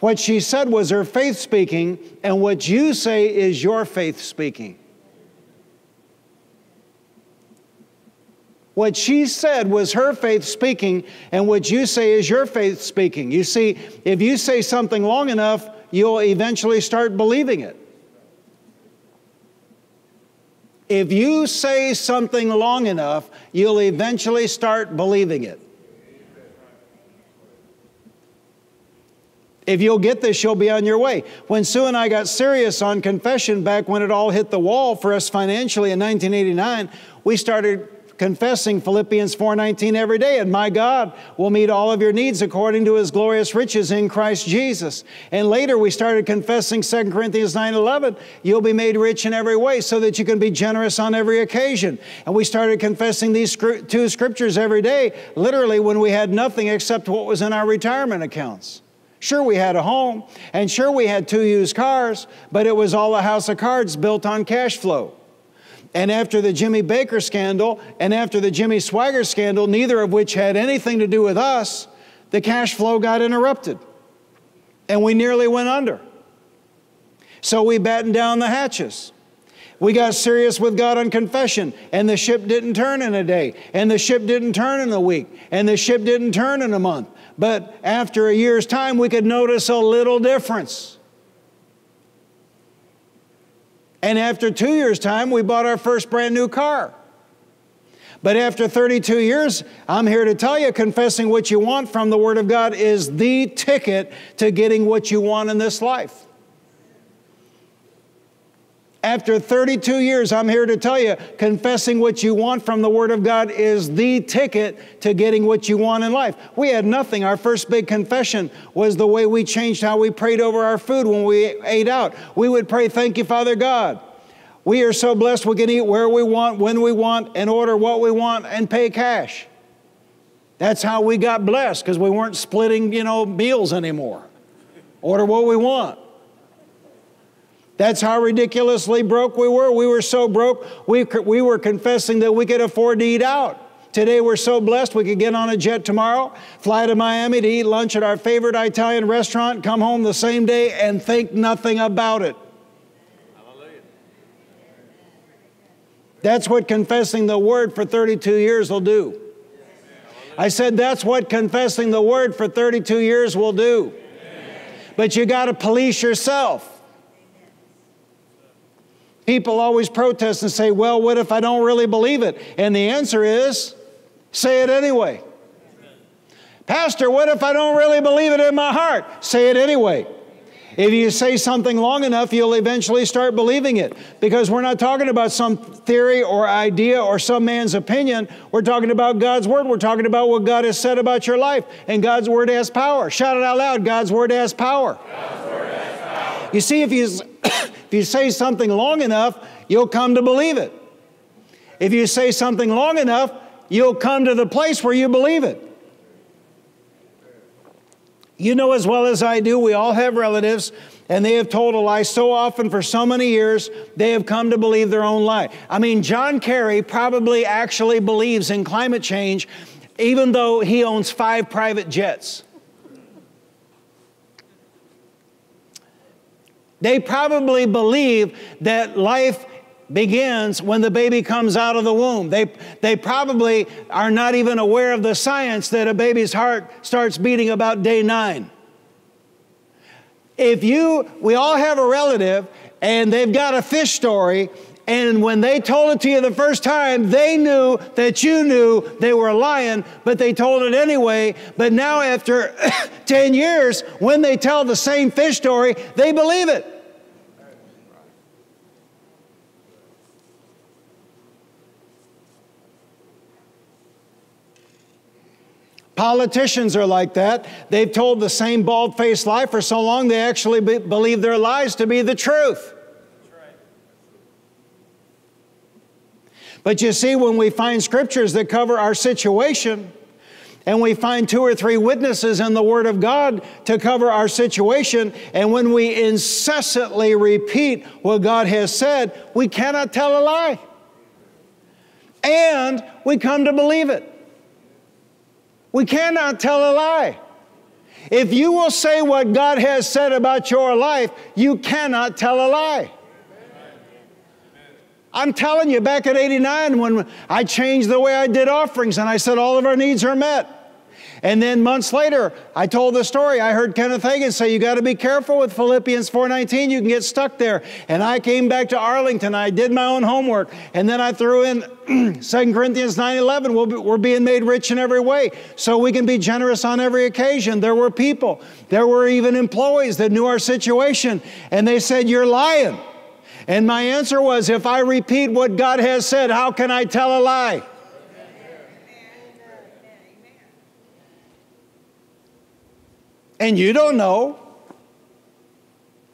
What she said was her faith speaking, and what you say is your faith speaking. What she said was her faith speaking, and what you say is your faith speaking. You see, if you say something long enough, you'll eventually start believing it. If you say something long enough, you'll eventually start believing it. If you'll get this, you'll be on your way. When Sue and I got serious on confession back when it all hit the wall for us financially in 1989, we started confessing Philippians 4:19 every day. And my God will meet all of your needs according to His glorious riches in Christ Jesus. And later we started confessing 2 Corinthians 9:11. You'll be made rich in every way so that you can be generous on every occasion. And we started confessing these two scriptures every day, literally when we had nothing except what was in our retirement accounts. Sure, we had a home, and sure, we had two used cars, but it was all a house of cards built on cash flow. And after the Jimmy Baker scandal and after the Jimmy Swaggart scandal, neither of which had anything to do with us, the cash flow got interrupted, and we nearly went under. So we battened down the hatches. We got serious with God on confession, and the ship didn't turn in a day, and the ship didn't turn in a week, and the ship didn't turn in a month. But after a year's time, we could notice a little difference. And after 2 years' time, we bought our first brand new car. But after 32 years, I'm here to tell you, confessing what you want from the Word of God is the ticket to getting what you want in this life. After 32 years, I'm here to tell you, confessing what you want from the Word of God is the ticket to getting what you want in life. We had nothing. Our first big confession was the way we changed how we prayed over our food when we ate out. We would pray, "Thank you, Father God. We are so blessed we can eat where we want, when we want, and order what we want, and pay cash." That's how we got blessed, because we weren't splitting, meals anymore. Order what we want. That's how ridiculously broke we were. We were so broke, we were confessing that we could afford to eat out. Today we're so blessed we could get on a jet tomorrow, fly to Miami to eat lunch at our favorite Italian restaurant, come home the same day and think nothing about it. Hallelujah. That's what confessing the Word for 32 years will do. I said that's what confessing the Word for 32 years will do. But you got to police yourself. People always protest and say, well, what if I don't really believe it? And the answer is, say it anyway. Amen. Pastor, what if I don't really believe it in my heart? Say it anyway. If you say something long enough, you'll eventually start believing it, because we're not talking about some theory or idea or some man's opinion. We're talking about God's Word. We're talking about what God has said about your life, and God's Word has power. Shout it out loud. God's Word has power. God's Word has power. You see, if you say something long enough, you'll come to believe it. If you say something long enough, you'll come to the place where you believe it. You know as well as I do, we all have relatives, and they have told a lie so often for so many years, they have come to believe their own lie. I mean, John Kerry probably actually believes in climate change, even though he owns 5 private jets. They probably believe that life begins when the baby comes out of the womb. They probably are not even aware of the science that a baby's heart starts beating about day 9. We all have a relative, and they've got a fish story, and when they told it to you the first time, they knew that you knew they were lying, but they told it anyway. But now after 10 years, when they tell the same fish story, they believe it. Politicians are like that. They've told the same bald-faced lie for so long, they actually believe their lies to be the truth. But you see, when we find scriptures that cover our situation and we find 2 or 3 witnesses in the Word of God to cover our situation, and when we incessantly repeat what God has said, we cannot tell a lie. And we come to believe it. We cannot tell a lie. If you will say what God has said about your life, you cannot tell a lie. I'm telling you, back at 89, when I changed the way I did offerings and I said all of our needs are met. And then months later, I told the story. I heard Kenneth Hagin say, you got to be careful with Philippians 4:19. You can get stuck there. And I came back to Arlington. I did my own homework. And then I threw in 2 Corinthians 9:11. We're being made rich in every way, so we can be generous on every occasion. There were people. There were even employees that knew our situation. And they said, you're lying. And my answer was, if I repeat what God has said, how can I tell a lie? Amen. And you don't know.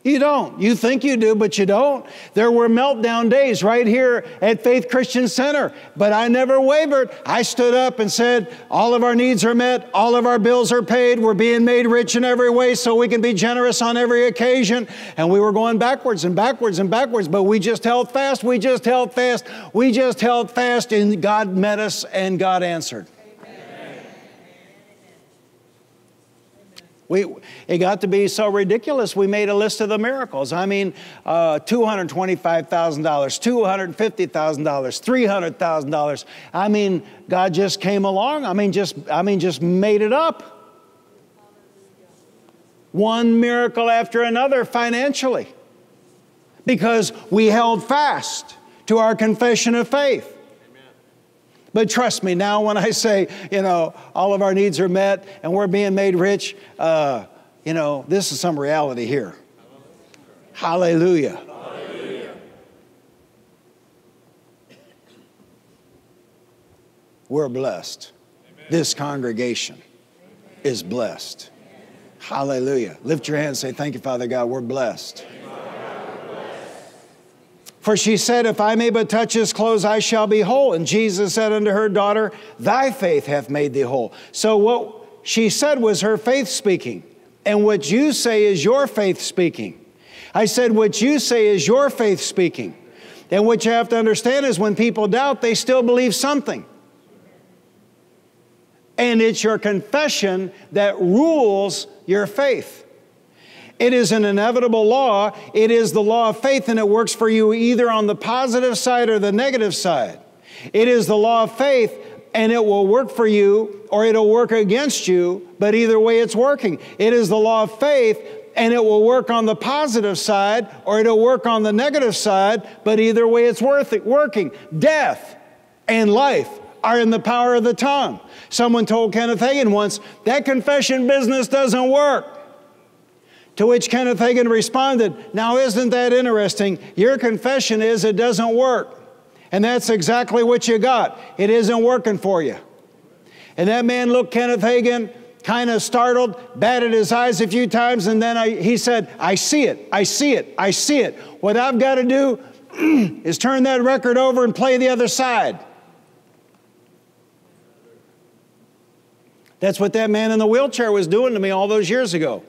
You don't. You think you do, but you don't. There were meltdown days right here at Faith Christian Center, but I never wavered. I stood up and said, all of our needs are met, all of our bills are paid, we're being made rich in every way so we can be generous on every occasion. And we were going backwards and backwards and backwards, but we just held fast, we just held fast, we just held fast, and God met us and God answered. It got to be so ridiculous, we made a list of the miracles. I mean, $225,000, $250,000, $300,000. I mean, God just came along. I mean, just made it up. One miracle after another financially. Because we held fast to our confession of faith. But trust me, now when I say, you know, all of our needs are met and we're being made rich, you know, this is some reality here. Hallelujah. Hallelujah. We're blessed. Amen. This congregation is blessed. Amen. Hallelujah. Lift your hand and say, thank you, Father God, we're blessed. For she said, if I may but touch his clothes, I shall be whole. And Jesus said unto her, daughter, thy faith hath made thee whole. So what she said was her faith speaking. And what you say is your faith speaking. I said, what you say is your faith speaking. And what you have to understand is when people doubt, they still believe something. And it's your confession that rules your faith. It is an inevitable law. It is the law of faith, and it works for you either on the positive side or the negative side. It is the law of faith, and it will work for you or it'll work against you, but either way it's working. It is the law of faith, and it will work on the positive side or it'll work on the negative side, but either way it's working. Death and life are in the power of the tongue. Someone told Kenneth Hagin once, that confession business doesn't work. To which Kenneth Hagin responded, now isn't that interesting? Your confession is it doesn't work. And that's exactly what you got. It isn't working for you. And that man looked Kenneth Hagin, kind of startled, batted his eyes a few times, and then he said, I see it, I see it, I see it. What I've got to do is turn that record over and play the other side. That's what that man in the wheelchair was doing to me all those years ago.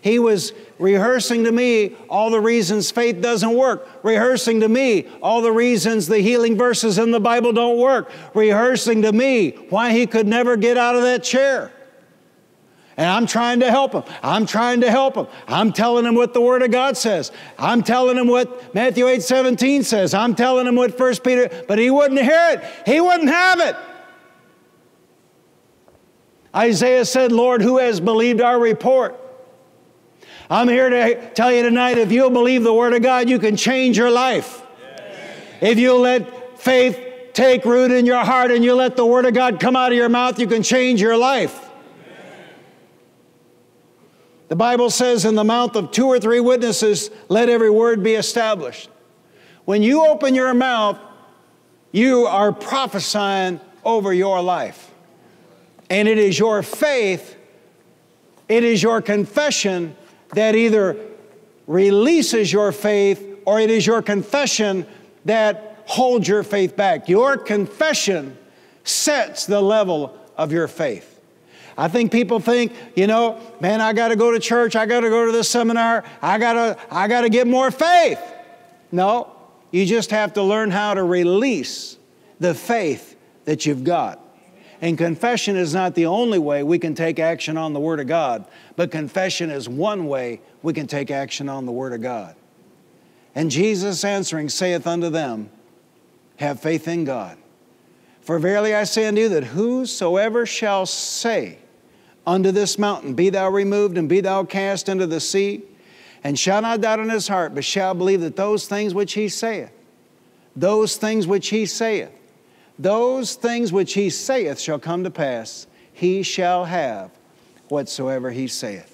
He was rehearsing to me all the reasons faith doesn't work, rehearsing to me all the reasons the healing verses in the Bible don't work, rehearsing to me why he could never get out of that chair. And I'm trying to help him. I'm trying to help him. I'm telling him what the Word of God says. I'm telling him what Matthew 8:17 says. I'm telling him what 1 Peter, but he wouldn't hear it. He wouldn't have it. Isaiah said, Lord, who has believed our report? I'm here to tell you tonight, if you'll believe the Word of God, you can change your life. Yes. If you'll let faith take root in your heart and you let the Word of God come out of your mouth, you can change your life. Yes. The Bible says in the mouth of 2 or 3 witnesses, let every word be established. When you open your mouth, you are prophesying over your life. And it is your faith, it is your confession that either releases your faith or it is your confession that holds your faith back. Your confession sets the level of your faith. I think people think, you know, man, I got to go to church. I got to go to this seminar. I got to get more faith. No, you just have to learn how to release the faith that you've got. And confession is not the only way we can take action on the Word of God, but confession is one way we can take action on the Word of God. And Jesus answering saith unto them, have faith in God. For verily I say unto you that whosoever shall say unto this mountain, be thou removed and be thou cast into the sea, and shall not doubt in his heart, but shall believe that those things which he saith, those things which he saith, those things which he saith shall come to pass, he shall have whatsoever he saith.